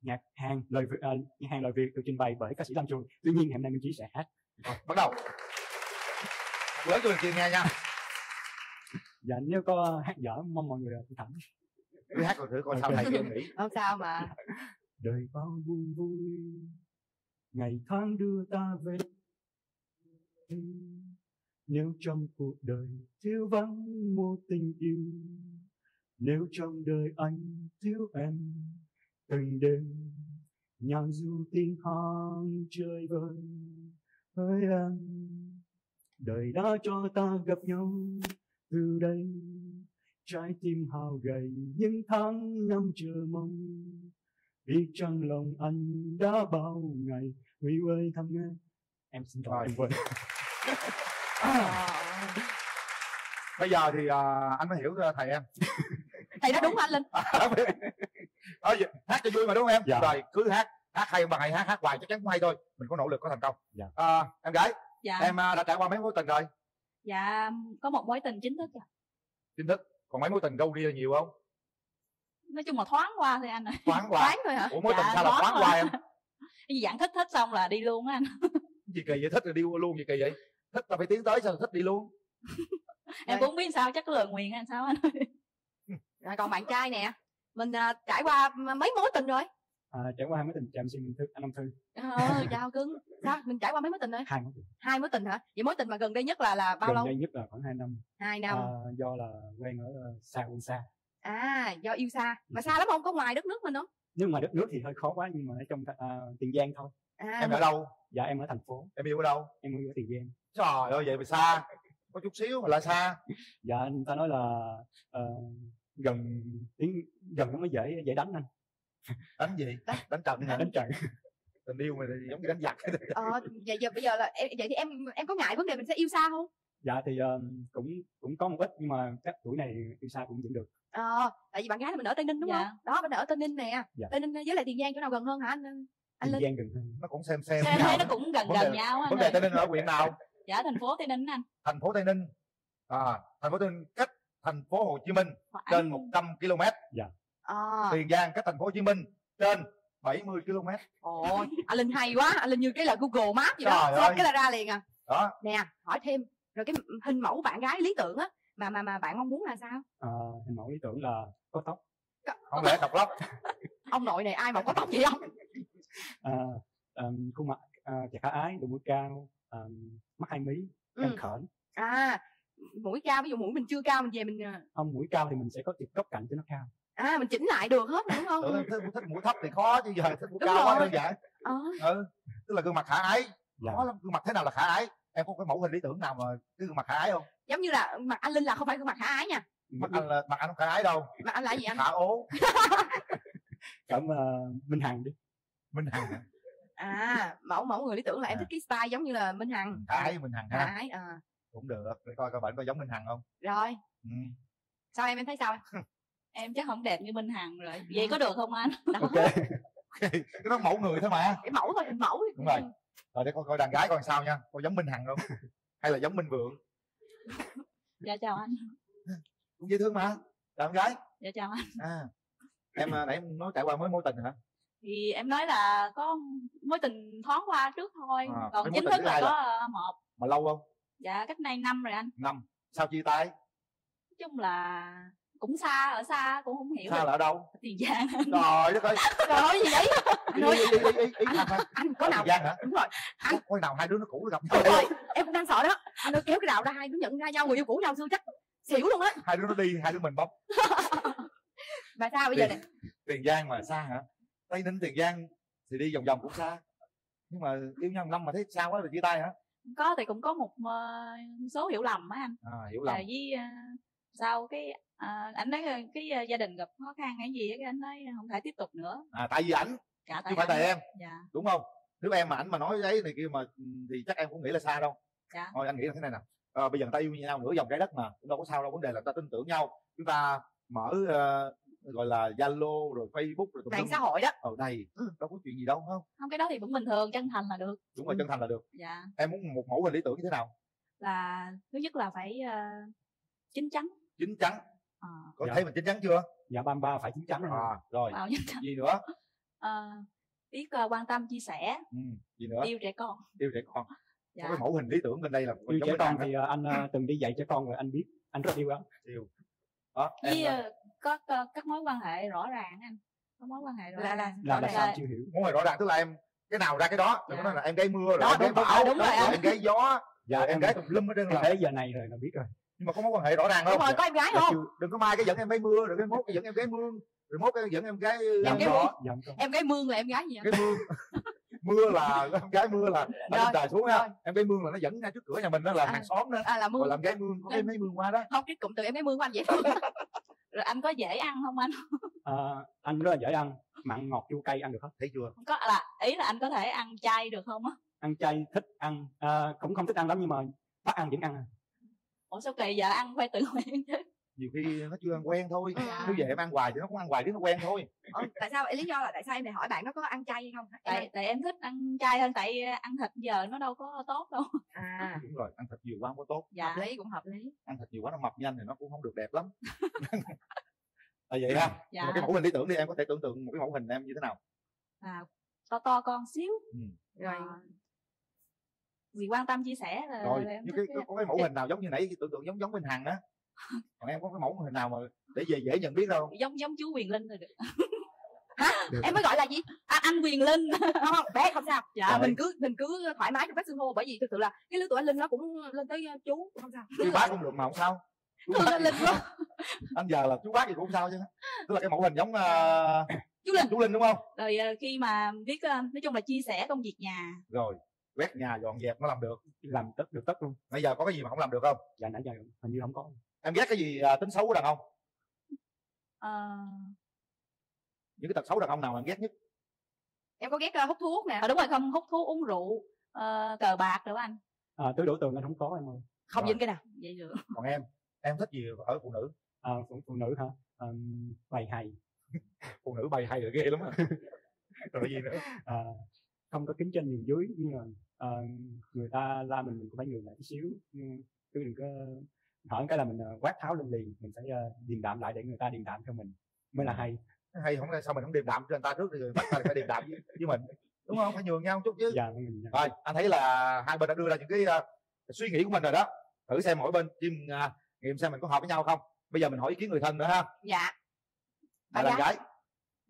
nhạc hàng lời Việt, uh, nhạc hàng lời Việt được trình bày bởi ca sĩ Lâm Trường. Tuy nhiên hôm nay Minh Trí sẽ hát. Rồi, bắt đầu. Với tôi chị nghe nha. Dạ nếu có hát dở mong mọi người thông cảm. Cứ hát rồi thử coi. Okay. Sao thầy nghĩ. Không sao mà. Đời bao buồn vui, ngày tháng đưa ta về. Nếu trong cuộc đời thiếu vắng một tình yêu, nếu trong đời anh thiếu em. Từng đêm nhạc du tiếng hòn chơi vơi với em. Đời đã cho ta gặp nhau, từ đây trái tim hao gầy những tháng năm chờ mong. Biết trong lòng anh đã bao ngày nguy vơi thăm nghe. Em xin lỗi em quên. Bây giờ thì uh, anh mới hiểu thầy em. Thầy nói đúng anh Linh. Ờ, hát cho vui mà đúng không em? Dạ. Rồi cứ hát, hát hay bằng hay hát, hát hoài chắc chắn cũng hay thôi. Mình có nỗ lực có thành công. Dạ. À, em gái, dạ. Em đã trải qua mấy mối tình rồi? Dạ, có một mối tình chính thức rồi. Chính thức, còn mấy mối tình gâu đi là nhiều không? Nói chung là thoáng qua thôi anh ơi. Thoáng qua? Thoáng thôi hả? Ủa mối dạ, tình sao là thoáng qua em? Cái gì dạng thích thích xong là đi luôn á anh. Gì kỳ vậy, thích rồi đi luôn gì kỳ vậy? Thích là phải tiến tới sao thích đi luôn. Em cũng biết sao, chắc lời nguyền hay sao anh ơi. Rồi, còn bạn trai nè. Mình à, trải qua mấy mối tình rồi? À, trải qua hai mối tình, chạm xin mình thức, anh Năm Thư. Ờ, chào cưng. Sao? Mình trải qua mấy mối tình rồi? Hai mối tình. Hai mối tình hả? Vậy mối tình mà gần đây nhất là là bao gần lâu? Gần đây nhất là khoảng hai năm. Hai năm. À, do là quen ở xa quên xa. À, do yêu xa. Mà xa lắm không? Có ngoài đất nước mình không? Nhưng mà đất nước thì hơi khó quá, nhưng mà ở trong à, Tiền Giang thôi. À, em ở đâu? Dạ em ở thành phố. Em yêu ở đâu? Em yêu ở Tiền Giang. Trời ơi, vậy mà xa. Có chút xíu mà lại xa. Dạ, người ta nói là... Uh, gần tiếng gần nó mới dễ dễ đánh anh. Đánh gì? Đánh, đánh trận hả? Đánh trận. Tình yêu mà giống như đánh giặc. Ờ vậy giờ bây giờ là em, vậy thì em em có ngại vấn đề mình sẽ yêu xa không? Dạ thì uh, cũng cũng có một ít nhưng mà các tuổi này yêu xa cũng vẫn được. Ờ à, tại vì bạn gái là mình ở Tây Ninh đúng dạ. Không? Đó, mình ở Tây Ninh nè. Dạ. Tây Ninh với lại Tiền Giang chỗ nào gần hơn hả anh? Anh Linh. Tiền Giang gần hơn. Nó cũng xem xem. Xem thấy nó cũng gần vấn gần đề, nhau anh. Vấn đề Tây Ninh ở huyện nào? Dạ thành phố Tây Ninh anh. Thành phố Tây Ninh. À, thành phố Tây Ninh cách thành phố Hồ Chí Minh khoảng... trên một trăm ki lô mét. Dạ. À. Tiền Giang cách thành phố Hồ Chí Minh trên bảy mươi ki lô mét. Ôi, anh Linh hay quá, anh Linh như cái là Google Maps gì đó, xong cái là ra liền à. Đó. Nè, hỏi thêm, rồi cái hình mẫu bạn gái lý tưởng á mà mà mà bạn mong muốn là sao? À, hình mẫu lý tưởng là có tóc. Có... Không lẽ độc lắm. Ông nội này ai mà có tóc vậy không? À, um, khuôn mặt uh, khả ái, đôi mũi cao, um, mắt hai mí, ừ. Em khởn. À. Mũi cao, ví dụ mũi mình chưa cao mình về mình không mũi cao thì mình sẽ có tiệc góc cạnh cho nó cao. À mình chỉnh lại được hết đúng không? Ừ, thích mũi thấp thì khó chứ giờ thích mũi đúng cao rồi. Quá đơn giản. Ờ. Ừ, tức là gương mặt khả ái. Dạ. Khó lắm, gương mặt thế nào là khả ái? Em có cái mẫu hình lý tưởng nào mà cái gương mặt khả ái không? Giống như là mặt anh Linh là không phải gương mặt khả ái nha. Mặt anh là mặt anh không khả ái đâu. Mặt anh là gì anh? Khả ố. Cảm uh, Minh Hằng đi. Minh Hằng. À, mẫu mẫu người lý tưởng là em à. Thích cái style giống như là Minh Hằng. Khả ái Minh Hằng ha. Khả ái à. Cũng được, để coi coi bệnh có giống Minh Hằng không. Rồi ừ. Sao em em thấy sao em? Em chắc không đẹp như Minh Hằng rồi. Vậy có được không anh? Ok. Cái đó mẫu người thôi mà. Cái mẫu thôi, mẫu. Đúng rồi. Rồi để coi coi đàn gái coi sao nha. Coi giống Minh Hằng không? Hay là giống Minh Vượng? Dạ chào anh. Cũng dễ thương mà. Đàn gái. Dạ chào anh. À, em nãy nói trải qua mới mối tình hả? thì em nói là có mối tình thoáng qua trước thôi, à, còn chính thức là có một. Mà lâu không? Dạ cách nay năm rồi anh. Năm. Sao chia tay? Nói chung là cũng xa, ở xa cũng không hiểu. Xa là ở đâu? Ở Tiền Giang. Trời đất ơi. Trời ơi gì vậy? Ý, ý, ý, ý, ý, ý. Anh, anh, anh có nào? Tiền Giang hả? Đúng rồi. Anh coi nào hai đứa nó cũ nó gặp nhau. Đúng rồi. Em cũng đang sợ đó. Anh ơi kéo cái đạo ra hai đứa nhận ra nhau, người yêu cũ nhau xưa chắc xỉu luôn á. Hai đứa nó đi, hai đứa mình bóc. Mà sao bây Tiền, giờ này? Tiền Giang mà xa hả? Tây Ninh Tiền Giang thì đi vòng vòng cũng xa. Nhưng mà yêu nhau năm mà thấy xa quá rồi chia tay hả? Có thì cũng có một uh, số hiểu lầm á anh. À, hiểu lầm. Là với uh, sau cái uh, ảnh nói cái uh, gia đình gặp khó khăn hay gì á, cái ảnh nói không thể tiếp tục nữa. À tại vì ảnh. Dạ, tại chứ không phải tại em. Dạ. Đúng không? Nếu em mà ảnh mà nói đấy này kia mà thì chắc em cũng nghĩ là xa đâu. Dạ. Thôi anh nghĩ là thế này nè. À, bây giờ người ta yêu nhau nửa vòng trái đất mà, cũng đâu có sao đâu, vấn đề là ta tin tưởng nhau. Chúng ta mở uh, gọi là Zalo rồi Facebook rồi mạng xã hội đó. Ở đây đâu có chuyện gì đâu không? Không, cái đó thì cũng bình thường, chân thành là được. Đúng rồi, ừ. chân thành là được. Dạ. Em muốn một mẫu hình lý tưởng như thế nào? Là thứ nhất là phải uh, chín chắn. Chín chắn. À. Có dạ. thấy mình chín chắn chưa? Dạ ba mươi ba phải chín chắn. À, rồi. Wow, gì nữa? À, biết uh, quan tâm chia sẻ. Ừ. Gì nữa? Yêu trẻ con. Yêu trẻ con. Dạ. Có cái mẫu hình lý tưởng bên đây là yêu trẻ con thì đó. Anh uh, từng đi dạy trẻ con rồi, anh biết, anh rất yêu đó. Yêu. Đó, với uh, có, có các mối quan hệ rõ ràng anh, có mối quan hệ rõ ràng là là, là sao là... chưa hiểu mối quan hệ rõ ràng tức là em cái nào ra cái đó, đừng dạ. có nói là em gái mưa rồi em gái bão rồi em gái gió dạ em, em gái tùm lum hết trơn là thế giờ này rồi là biết rồi, nhưng mà có mối quan hệ rõ ràng không? Đúng rồi, có em gái không? Chưa... đừng có mai cái dẫn em gái mưa rồi cái mốt cái dẫn em gái mương rồi mốt cái dẫn em gái em gái mương em gái mương là em gái gì vậy? Cái mương mưa là em gái mưa là anh trời xuống ha, em gái mương là nó dẫn ra trước cửa nhà mình đó là à, hàng xóm đó à, là mương. Làm gái mương có em gái mương qua đó không? Cái cụm từ em gái mương của anh dễ thương. Rồi anh có dễ ăn không anh? À, anh rất là dễ ăn, mặn ngọt chua cay ăn được hết. Thấy chưa? Có là ý là anh có thể ăn chay được không á? Ăn chay thích ăn à, cũng không thích ăn lắm nhưng mà bắt ăn vẫn ăn à. Ủa sao kỳ giờ ăn phải tự nguyện chứ? Nhiều khi nó chưa ăn quen thôi. À. Nếu vậy em ăn hoài thì nó cũng ăn hoài đến nó quen thôi. Ờ, tại sao? Lý do là tại sao em lại hỏi bạn nó có ăn chay hay không? Tại em... tại em thích ăn chay hơn, tại ăn thịt giờ nó đâu có tốt đâu. À đúng rồi, ăn thịt nhiều quá không có tốt. Dạ lý cũng hợp lý. Ăn thịt nhiều quá nó mập nhanh thì nó cũng không được đẹp lắm. À, vậy ha. Dạ. Một cái mẫu hình lý tưởng đi, em có thể tưởng tượng một cái mẫu hình em như thế nào? À to to con xíu. Ừ. Rồi. À, vì quan tâm chia sẻ là rồi. Là em như cái, cái... có cái mẫu hình nào giống như nãy tưởng tượng giống giống bên Hằng á? Còn em có cái mẫu hình nào mà để về dễ nhận biết đâu? Giống giống chú Quyền Linh rồi được. Hả? Được. Em mới gọi là gì? À, anh Quyền Linh. Không không, bé không sao. Dạ, mình cứ mình cứ thoải mái trong các xưng hô, bởi vì thực sự là cái lứa tuổi anh Linh nó cũng lên tới chú không sao. Chú bác cũng được mà không sao. Chú bác Linh luôn. Anh giờ là chú bác thì cũng không sao chứ. Tức là cái mẫu hình giống uh... chú Linh. Chú Linh đúng không? Rồi khi mà biết nói chung là chia sẻ công việc nhà. Rồi. Quét nhà dọn dẹp nó làm được, làm tất được tất luôn. Bây giờ có cái gì mà không làm được không? Dạ nãy giờ hình như không có. Em ghét cái gì à, tính xấu của đàn ông? À... những cái tật xấu đàn ông nào em ghét nhất? Em có ghét uh, hút thuốc nè. À, đúng rồi, không hút thuốc, uống rượu, uh, cờ bạc nữa anh. À, tứ đổ tường anh không có em ơi. Không dính cái nào. Vậy được. Còn em, em thích gì ở phụ nữ? À, phụ, phụ nữ hả? À, bày hay. Phụ nữ bày hay là ghê lắm á. Rồi gì nữa? À, không có kính trên nhường dưới, nhưng mà à, người ta la mình mình cũng phải nhường lại tí xíu, chứ đừng có hỏi cái là mình quát tháo lên liền, mình phải điềm đạm lại để người ta điềm đạm theo mình mới là hay. Hay không là sao mình không điềm đạm cho người ta trước rồi bắt ta phải điềm đạm với, với mình đúng không? Phải nhường nhau một chút chứ. Dạ, mình... rồi anh thấy là hai bên đã đưa ra những cái uh, suy nghĩ của mình rồi đó, thử xem mỗi bên chim uh, nghiệm xem mình có hợp với nhau không. Bây giờ mình hỏi ý kiến người thân nữa ha. Dạ. Bạn là gái.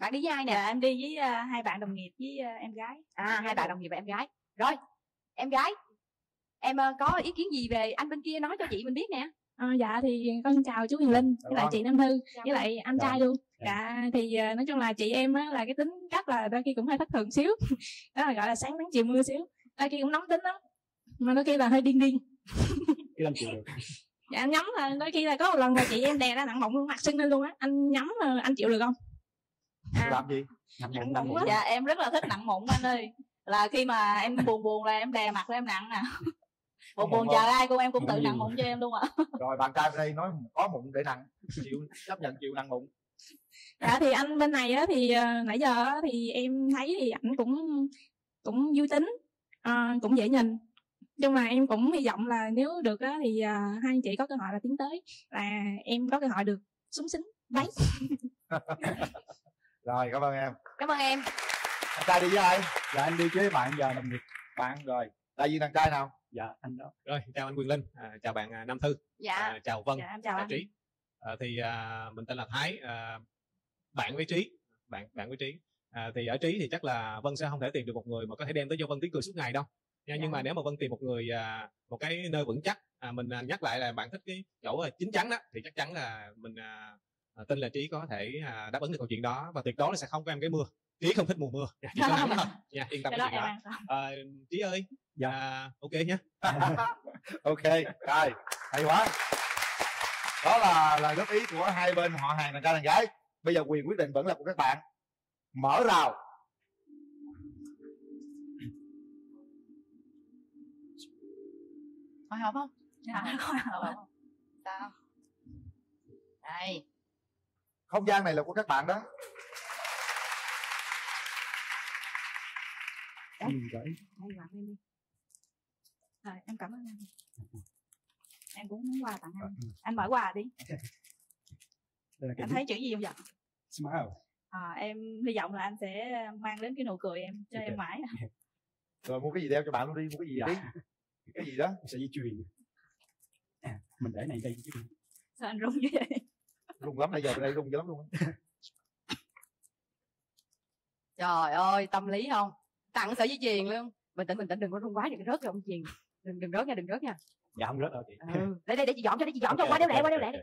Bạn đi với ai nè? Dạ, em đi với uh, hai bạn đồng nghiệp với uh, em gái. À hai bạn đồng nghiệp và em gái. Rồi em gái, em uh, có ý kiến gì về anh bên kia nói cho chị mình biết nè. À, dạ thì con chào chú Quyền Linh với lại chị Nam Thư với lại anh trai luôn. Dạ thì nói chung là chị em á, là cái tính cách là đôi khi cũng hơi thất thường xíu. Đó là gọi là sáng nắng chiều mưa xíu. Đôi khi cũng nóng tính lắm. Mà đôi khi là hơi điên điên. Dạ anh nhắm là đôi khi là có một lần mà chị em đè ra nặng mộng luôn, mặt sưng lên luôn á. Anh nhắm là anh chịu được không? À, làm gì? Nặng mộng quá. Dạ em rất là thích nặng mộng anh ơi. Là khi mà em buồn buồn là em đè mặt lên em nặng nè. Một buồn chờ ai cô em cũng tự nặng mụn cho em luôn ạ. Rồi bạn trai đây nói có mụn để nặng, chịu chấp nhận chịu nặng mụn. Dạ thì anh bên này á thì nãy giờ á, thì em thấy thì ảnh cũng cũng vui tính, à, cũng dễ nhìn. Nhưng mà em cũng hy vọng là nếu được á thì à, hai anh chị có cơ hội là tiến tới là em có cơ hội được súng xính váy. Rồi cảm ơn em. Cảm ơn em. Anh trai đi với ai? Dạ anh đi với bạn và đồng nghiệp. Bạn rồi. Đại diện thằng trai nào? Dạ anh đó. Rồi chào anh Quyền Linh, à, chào bạn à, Nam Thư. Dạ. À, chào Vân. Dạ em chào anh Trí. À, thì à, mình tên là Thái. À, bạn với Trí. Bạn bạn với Trí. À, thì ở Trí thì chắc là Vân sẽ không thể tìm được một người mà có thể đem tới cho Vân tiếng cười suốt ngày đâu. Nha, nhưng dạ. mà nếu mà Vân tìm một người à, một cái nơi vững chắc, à, mình à, nhắc lại là bạn thích cái chỗ chín chắn đó, thì chắc chắn là mình à, tin là Trí có thể à, đáp ứng được câu chuyện đó, và tuyệt đối là sẽ không có em cái mưa. Trí không thích mùa mưa. Nha, Trí không thích. Nha, yên tâm cái chuyện đó. À, Trí ơi, dạ. à, ok nhé. Ok, rồi, hay quá. Đó là lời góp ý của hai bên họ hàng, đàn trai đàn gái. Bây giờ quyền quyết định vẫn là của các bạn. Mở rào. Hồi hộp không? Dạ, hồi hộp không? Sao? Đây. Không gian này là của các bạn đó. Đấy. Đấy. Đây, bạn đi. Rồi, em cảm ơn anh. Em cũng muốn quà tặng anh. Anh mở quà đi. Anh thấy chữ gì không vậy? Smile. À, em hy vọng là anh sẽ mang đến cái nụ cười em cho okay. em mãi. Rồi mua cái gì đeo cho bạn luôn đi, mua cái gì dạ. đi. Cái gì đó sẽ di truyền. À, mình để này đây chứ. Sao anh rung như vậy? Rung lắm, bây giờ đây rung dữ lắm luôn. Trời ơi, tâm lý không? Tặng sợi dây chuyền luôn. Bình tĩnh, bình tĩnh, đừng có rung quá, đừng rớt rồi ông chuyền. Đừng đừng rớt nha, đừng rớt nha. Dạ không rớt đâu chị. Ừ. Để đây để chị dọn cho, để chị dọn okay, cho, qua đeo lẹ, qua đeo lẹ đi.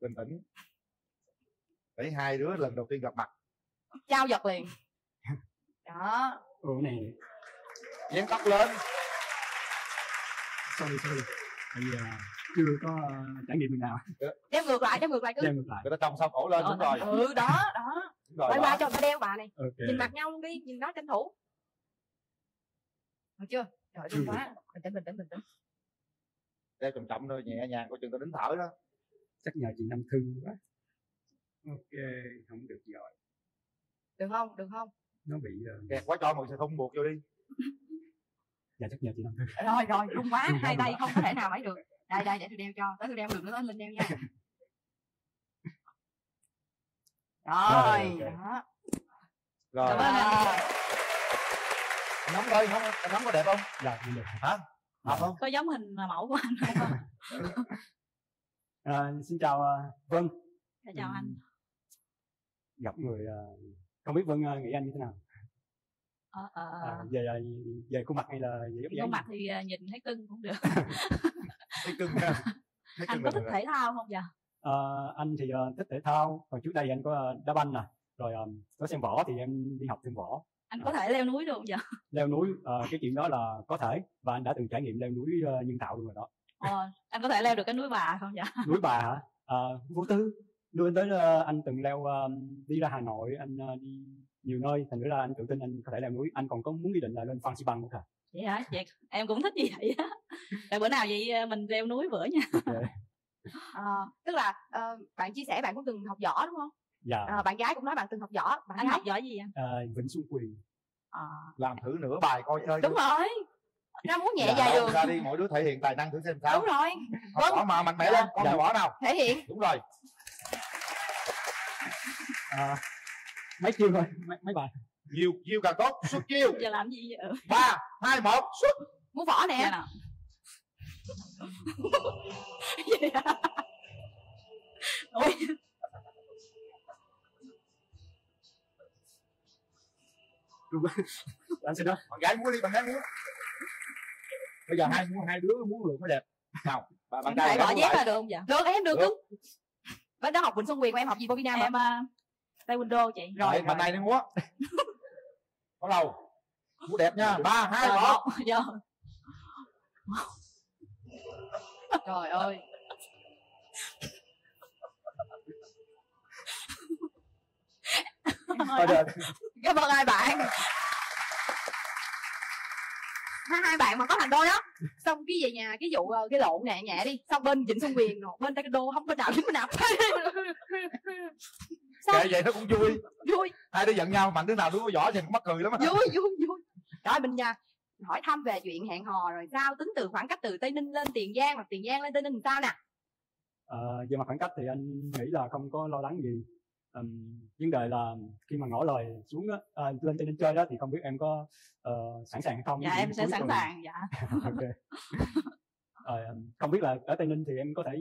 Bình tĩnh. Đấy, hai đứa lần đầu tiên gặp mặt trao giật liền đó. Ừ, này dán tóc lên. Sorry sorry, tại vì à, chưa có uh, trải nghiệm mình nào. Đeo ngược lại, đeo ngược lại cứ. Đeo ngược lại. Người ta trong sau cổ lên. Ờ, đúng rồi. Ừ đó đó. Quay qua cho người ta đeo bà này. Okay. Nhìn mặt nhau luôn đi, nhìn nó tranh thủ. Được chưa? Trời ơi quá. Bình tĩnh bình tĩnh bình tĩnh. Đeo trầm trọng thôi, nhẹ nhàng, coi chừng tao đến thở đó. Chắc nhờ chị Năm Thư quá. Ok, không được giỏi. Được không? Được không? Nó bị uh... kẹt quá cho mọi người không buộc vô đi. Dạ chắc nhờ chị Năm Thư. Rồi rồi, rung quá, rung hai tay không có thể nào lấy được. Đây đây để tôi đeo cho, tới tôi đeo được nữa anh Linh đeo nha. Rồi, rồi. Okay. Đó. Rồi. Cảm ơn anh. Nóng thôi, không nóng có đẹp không? Dạ, đẹp. Hả? Đẹp không? Có giống hình mẫu của anh không? À, xin chào uh, Vân. Chào anh. Gặp người không biết Vân nghĩ anh như thế nào? À, à, à, về về khuôn mặt hay là về khuôn mặt thì nhìn thấy cưng cũng được. Thấy cưng ha. Thấy anh cưng có thích rồi. Thể thao không vậy? À, anh thì uh, thích thể thao. Còn trước đây anh có đá banh nè, rồi um, có xem võ thì em đi học thêm võ. Anh à. Có thể leo núi được không vậy? Leo núi uh, cái chuyện đó là có thể, và anh đã từng trải nghiệm leo núi uh, nhân tạo luôn rồi đó. À, anh có thể leo được cái núi Bà không vậy? Núi Bà hả? À, Vô Tư. Lúc anh tới uh, anh từng leo uh, đi ra Hà Nội, anh uh, đi nhiều nơi, thành thử ra anh tự tin anh có thể leo núi. Anh còn có muốn đi định là lên Phan Xi Păng nữa hả? Vậy hả? Vậy em cũng thích như vậy á. Tại bữa nào vậy mình leo núi bữa nha. Okay. À, tức là uh, bạn chia sẻ bạn cũng từng học võ đúng không? Dạ. À, bạn gái cũng nói bạn từng học võ. Bạn anh gái học võ gì vậy? À, Vịnh Xuân Quyền. À. Làm thử nửa bài coi chơi. Đúng nữa. Rồi. Ra muốn nhẹ dạ, dài đường. Ra đi, mỗi đứa thể hiện tài năng thử xem sao. Đúng rồi. Học võ mà mạnh mẽ lên. Con dạ. võ nào? Thể hiện. Đúng rồi. À, mấy chiêu thôi, mấy, mấy bài. Nhiều chiêu càng tốt, xuất chiêu. Giờ làm gì vậy? ba, hai, một, xuất. Muốn vỏ nè. Dạ yeah. Ôi. Anh xin đó. Bạn gái múa đi, bạn gái múa. Bây giờ hai hai đứa muốn lượng mới đẹp. Nào, bạn trai bỏ dép là được không vậy? Được em được đúng. Bên đó học Bình Xuân Quyền, em học gì của Việt Nam em? Tay Windows chị. Rồi, bàn tay nó múa. Bắt đầu. Múa đẹp nha. ba, hai, một. Trời ơi. Cảm ơn hai bạn. Hai bạn mà có thành đôi đó. Xong cái về nhà cái vụ cái lộn nhẹ nhẹ đi. Xong bên Vịnh Xuân Quyền, bên Tây Đô không có đạo chính nào. Kệ vậy nó cũng vui. Vui. Hai đứa giận nhau, mạnh đứa nào đứa có võ thì cũng mắc cười lắm. Vui vui vui. Rồi mình nhà hỏi thăm về chuyện hẹn hò rồi sao tính từ khoảng cách từ Tây Ninh lên Tiền Giang hoặc Tiền Giang lên Tây Ninh làm sao nè? Ờ, về mặt khoảng cách thì anh nghĩ là không có lo lắng gì. um, vấn đề là khi mà ngỏ lời xuống đó, à, lên Tây Ninh chơi đó thì không biết em có uh, sẵn sàng hay không. Dạ em sẽ sẵn sàng. Dạ. Okay. À, không biết là ở Tây Ninh thì em có thể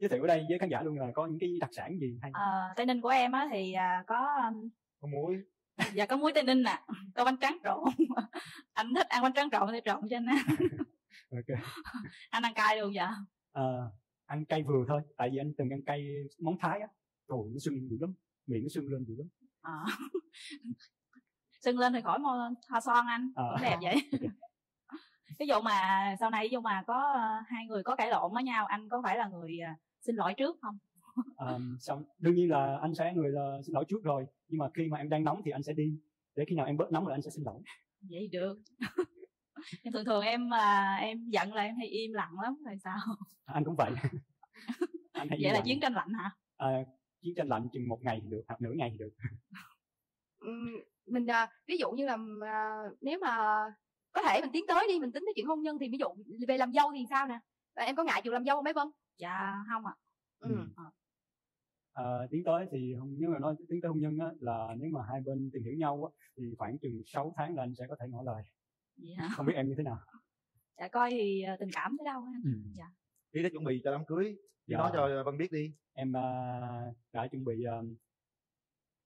giới thiệu ở đây với khán giả luôn là có những cái đặc sản gì hay. À, Tây Ninh của em á thì có có muối. Dạ có muối Tây Ninh nè, có bánh tráng trộn. Anh thích ăn bánh tráng trộn thì trộn cho anh ăn. Okay. Anh ăn cay luôn dạ? À, ăn cay vừa thôi, tại vì anh từng ăn cay món Thái á, trời nó sưng dữ lắm, miệng nó sưng lên dữ lắm. À. Sưng lên thì khỏi môi hoa son anh, à, cũng đẹp vậy. Okay. Ví dụ mà sau này ví dụ mà có hai người có cãi lộn với nhau, anh có phải là người xin lỗi trước không? À, xong, đương nhiên là anh sẽ người là xin lỗi trước rồi, nhưng mà khi mà em đang nóng thì anh sẽ đi, để khi nào em bớt nóng là anh sẽ xin lỗi. Vậy được. Nhưng thường thường em em giận là em hay im lặng lắm rồi sao? À, anh cũng vậy. Anh vậy là lặng. Chiến tranh lạnh hả? À, chiến tranh lạnh chừng một ngày thì được, hoặc nửa ngày thì được. Mình ví dụ như là nếu mà có thể mình tiến tới đi, mình tính tới chuyện hôn nhân thì ví dụ về làm dâu thì sao nè? Em có ngại chuyện làm dâu không mấy Vân? Dạ không ạ. À. Ừ. À. À, tiến tới thì nếu mà nói tiến tới hôn nhân á, là nếu mà hai bên tìm hiểu nhau á, thì khoảng chừng sáu tháng là anh sẽ có thể ngỏ lời. Dạ. Không biết em như thế nào? Dạ coi thì tình cảm thế đâu anh. Ừ. Dạ. Ý đã chuẩn bị cho đám cưới, dạ. Nói cho Vân biết đi. Em uh, đã chuẩn bị uh,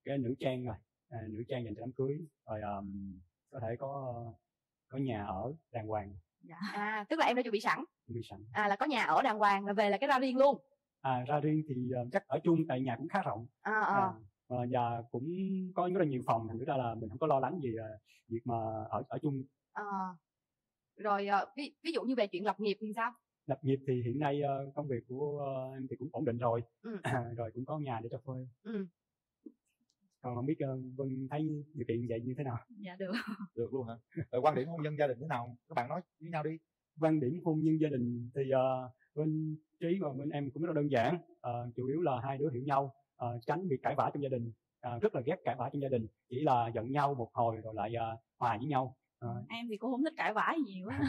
cái nữ trang rồi, uh, nữ trang dành cho đám cưới, rồi um, có thể có uh, có nhà ở đàng hoàng. Dạ. À tức là em đã chuẩn bị sẵn. Chuẩn bị sẵn. À là có nhà ở đàng hoàng, là về là cái ra riêng luôn. À, ra riêng thì uh, chắc ở chung tại nhà cũng khá rộng à, à. À, và cũng có rất là nhiều phòng, thành ra là mình không có lo lắng gì uh, việc mà ở ở chung à. Rồi uh, ví, ví dụ như về chuyện lập nghiệp thì sao? Lập nghiệp thì hiện nay uh, công việc của em uh, thì cũng ổn định rồi. Ừ. Rồi cũng có nhà để cho thuê. Ừ. Còn không biết uh, Vân thấy điều kiện vậy như thế nào? Dạ được. Được luôn hả? Rồi quan điểm hôn nhân gia đình thế nào? Các bạn nói với nhau đi. Quan điểm hôn nhân gia đình thì uh, bên Trí và bên em cũng rất là đơn giản, à, chủ yếu là hai đứa hiểu nhau, à, tránh việc cãi vã trong gia đình, à, rất là ghét cãi vã trong gia đình, chỉ là giận nhau một hồi rồi lại à, hòa với nhau. À. Em thì cũng không thích cãi vã gì nhiều á.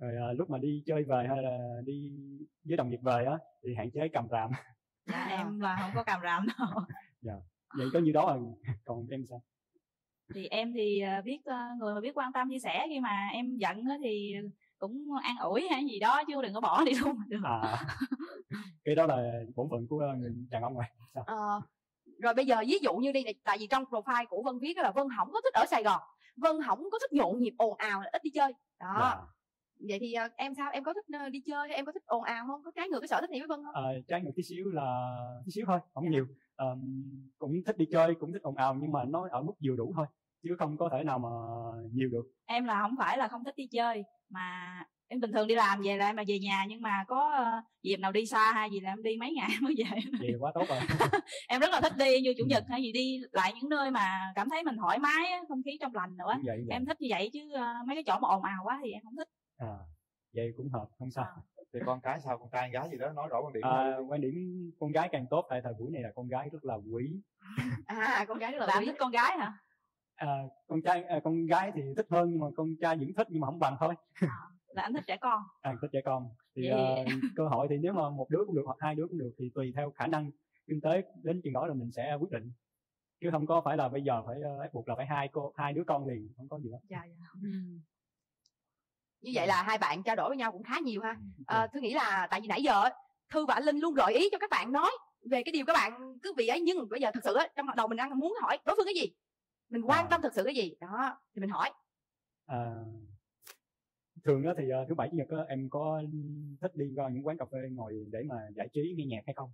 Rồi à, lúc mà đi chơi về hay là đi với đồng nghiệp về á thì hạn chế cầm ràm. Dạ em là không có cầm ràm đâu. Dạ vậy có như đó rồi, còn em sao? Thì em thì biết người mà biết quan tâm chia sẻ, khi mà em giận thì cũng an ủi hay gì đó chứ đừng có bỏ đi luôn được. À, cái đó là bổn phận của người đàn ông rồi. À, rồi bây giờ ví dụ như đi, tại vì trong profile của Vân viết là Vân không có thích ở Sài Gòn, Vân không có thích nhộn nhịp ồn ào, ít đi chơi đó. À. Vậy thì em sao, em có thích đi chơi hay em có thích ồn ào không, có trái ngược cái sở thích này với Vân không? À, trái ngược tí xíu là tí xíu thôi, không nhiều. À, cũng thích đi chơi, cũng thích ồn ào nhưng mà nó ở mức vừa đủ thôi, chứ không có thể nào mà nhiều được. Em là không phải là không thích đi chơi, mà em bình thường đi làm về là em là về nhà, nhưng mà có dịp nào đi xa hay gì là em đi mấy ngày mới về. Vậy quá tốt rồi. Em rất là thích đi như chủ nhật hay gì, đi lại những nơi mà cảm thấy mình thoải mái, không khí trong lành nữa. Vậy, vậy. Em thích như vậy chứ mấy cái chỗ mà ồn ào quá thì em không thích. À, vậy cũng hợp, không sao. Thì con cái sao, con trai gái gì đó nói rõ quan điểm. À, quan điểm con gái càng tốt, tại thời buổi này là con gái rất là quý. À con gái rất là quý. Bạn thích con gái hả? À, con trai à, con gái thì thích hơn, nhưng mà con trai vẫn thích nhưng mà không bằng thôi. À, là anh thích trẻ con. À thích trẻ con thì yeah. Uh, cơ hội thì nếu mà một đứa cũng được hoặc hai đứa cũng được thì tùy theo khả năng kinh tế, đến chuyện đó là mình sẽ quyết định, chứ không có phải là bây giờ phải ép uh, buộc là phải hai cô hai đứa con liền, không có gì đó. Yeah, yeah. Mm. Như vậy là hai bạn trao đổi với nhau cũng khá nhiều ha. À, tôi nghĩ là tại vì nãy giờ Thư và anh Linh luôn gợi ý cho các bạn nói về cái điều các bạn cứ bị ấy, nhưng bây giờ thật sự trong đầu mình đang muốn hỏi đối phương cái gì, mình quan tâm à. Thực sự cái gì đó thì mình hỏi. À, thường đó thì thứ bảy chủ nhật đó, em có thích đi vào những quán cà phê ngồi để mà giải trí nghe nhạc hay không?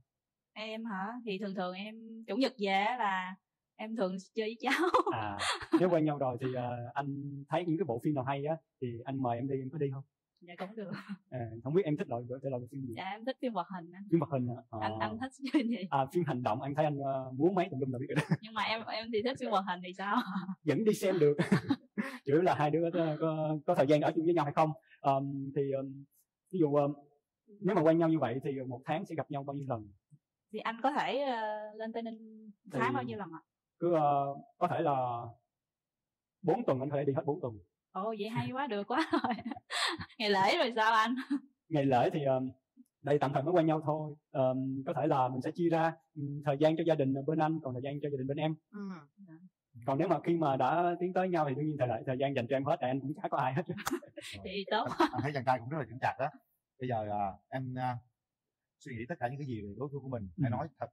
Em hả? Thì thường thường em chủ nhật về là em thường chơi với cháu. À, nếu quen nhau rồi thì uh, anh thấy những cái bộ phim nào hay á thì anh mời em đi, em có đi không? Dạ cũng được. À, không biết em thích loại thể loại phim gì? Dạ em thích phim hoạt hình. Phim hoạt hình à? À. Anh anh thích phim gì? À phim hành động, anh thấy anh uh, muốn mấy tùm lum là biết rồi đó. Nhưng mà em em thì thích phim hoạt hình thì sao? Vẫn đi xem được. Chủ yếu là hai đứa có, có, có thời gian ở chung với nhau hay không. Um, thì um, ví dụ um, nếu mà quen nhau như vậy thì một tháng sẽ gặp nhau bao nhiêu lần? Thì anh có thể uh, lên Tây Ninh tháng thì bao nhiêu lần ạ? Cứ uh, có thể là bốn tuần, anh có thể đi hết bốn tuần. Ồ vậy hay quá, được quá rồi. Ngày lễ rồi sao anh? Ngày lễ thì uh, đây tạm thời mới quen nhau thôi. Um, có thể là mình sẽ chia ra thời gian cho gia đình bên anh, còn thời gian cho gia đình bên em. Ừ. Còn nếu mà khi mà đã tiến tới nhau thì đương nhiên thời, thời gian dành cho em hết, tại anh cũng chả có ai hết. Thì tốt. Anh, anh thấy chàng trai cũng rất là chững chạc đó. Bây giờ à, em à, suy nghĩ tất cả những cái gì về đối phương của mình, ừ. hãy nói thật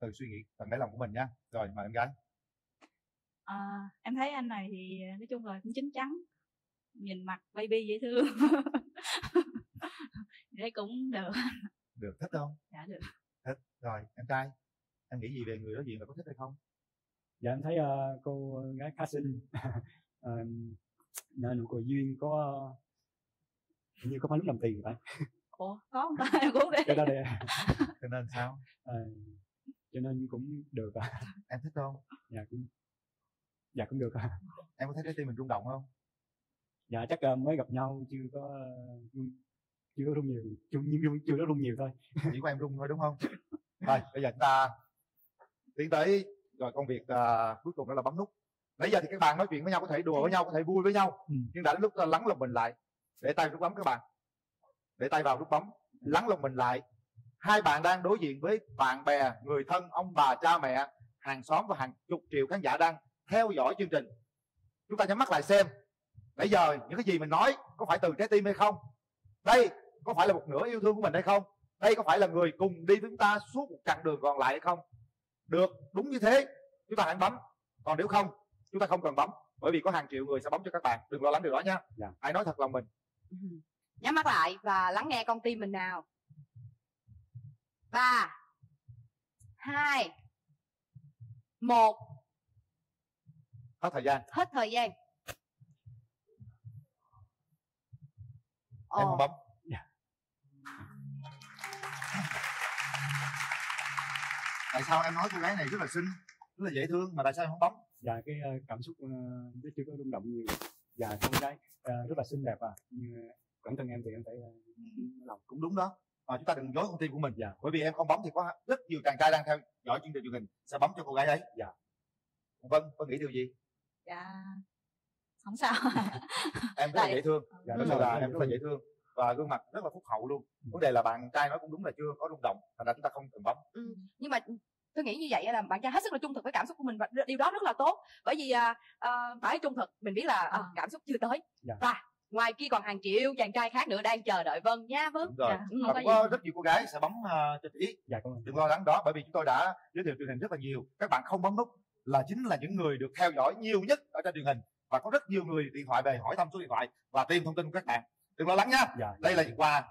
từ suy nghĩ tận đáy lòng của mình nha. Rồi mời em gái. À, em thấy anh này thì nói chung là cũng chín chắn, nhìn mặt baby dễ thương. Thế cũng được. Được, thích không? Dạ được. Thích. Rồi em trai, em nghĩ gì về người đối diện, là có thích hay không? Dạ em thấy uh, cô gái khá xinh, nụ cười duyên, có uh, như có phải lúc làm tiền vậy? Ủa có không ta? Em cũng vậy. Cho nên, cho nên sao? À, cho nên cũng được. Uh. Em thích không? Dạ cũng, dạ cũng được. Uh. Em có thấy trái tim mình rung động không? Dạ chắc uh, mới gặp nhau chưa có uh, chưa có rung nhiều, chưa chưa có rung nhiều thôi. Chỉ có em rung thôi đúng không? Rồi bây giờ chúng ta tiến tới. Rồi công việc uh, cuối cùng đó là bấm nút. Nãy giờ thì các bạn nói chuyện với nhau, có thể đùa với nhau, có thể vui với nhau, ừ. nhưng đã đến lúc lắng lòng mình lại, để tay vào nút bấm các bạn, để tay vào nút bấm, lắng lòng mình lại. Hai bạn đang đối diện với bạn bè, người thân, ông bà, cha mẹ, hàng xóm và hàng chục triệu khán giả đang theo dõi chương trình. Chúng ta nhắm mắt lại xem nãy giờ những cái gì mình nói có phải từ trái tim hay không? Đây có phải là một nửa yêu thương của mình hay không? Đây có phải là người cùng đi với chúng ta suốt một chặng đường còn lại hay không? Được, đúng như thế chúng ta hãy bấm. Còn nếu không, chúng ta không cần bấm, bởi vì có hàng triệu người sẽ bấm cho các bạn. Đừng lo lắng điều đó nha. Dạ. Hãy nói thật lòng mình. Nhắm mắt lại và lắng nghe con tim mình nào. Ba hai một. Hết thời gian. Hết thời gian. Em không bấm. Dạ. Tại sao em nói cô gái này rất là xinh, rất là dễ thương mà tại sao em không bấm? Dạ cái cảm xúc nó chưa có rung động nhiều. Dạ cô gái uh, rất là xinh đẹp à, nhưng bản thân em thì em thấy uh, lòng cũng đúng đó. À, chúng ta đừng dối con tim của mình. Dạ. Bởi vì em không bấm thì có rất nhiều chàng trai đang theo dõi chương trình truyền hình sẽ bấm cho cô gái ấy. Dạ. Vân, Vân nghĩ điều gì? Dạ không sao. Em rất là dễ thương. Dạ, rất là, em rất là dễ thương và gương mặt rất là phúc hậu luôn. Vấn đề là bạn trai nói cũng đúng là chưa có rung động, thành ra chúng ta không cần bấm. Ừ, nhưng mà tôi nghĩ như vậy là bạn trai hết sức là trung thực với cảm xúc của mình, và điều đó rất là tốt, bởi vì à, à, phải trung thực. Mình biết là à, cảm xúc chưa tới. Dạ. Và ngoài kia còn hàng triệu chàng trai khác nữa đang chờ đợi Vân nha. Vâng. Rồi. Dạ, và có, có rất nhiều cô gái sẽ bấm uh, cho chị. Dạ, đừng lo lắng đó, bởi vì chúng tôi đã giới thiệu truyền hình rất là nhiều. Các bạn không bấm nút là chính là những người được theo dõi nhiều nhất ở trên truyền hình, và có rất nhiều người điện thoại về hỏi thăm số điện thoại và tìm thông tin của các bạn. Đừng lo lắng nha. Dạ, đây dạ. là quà.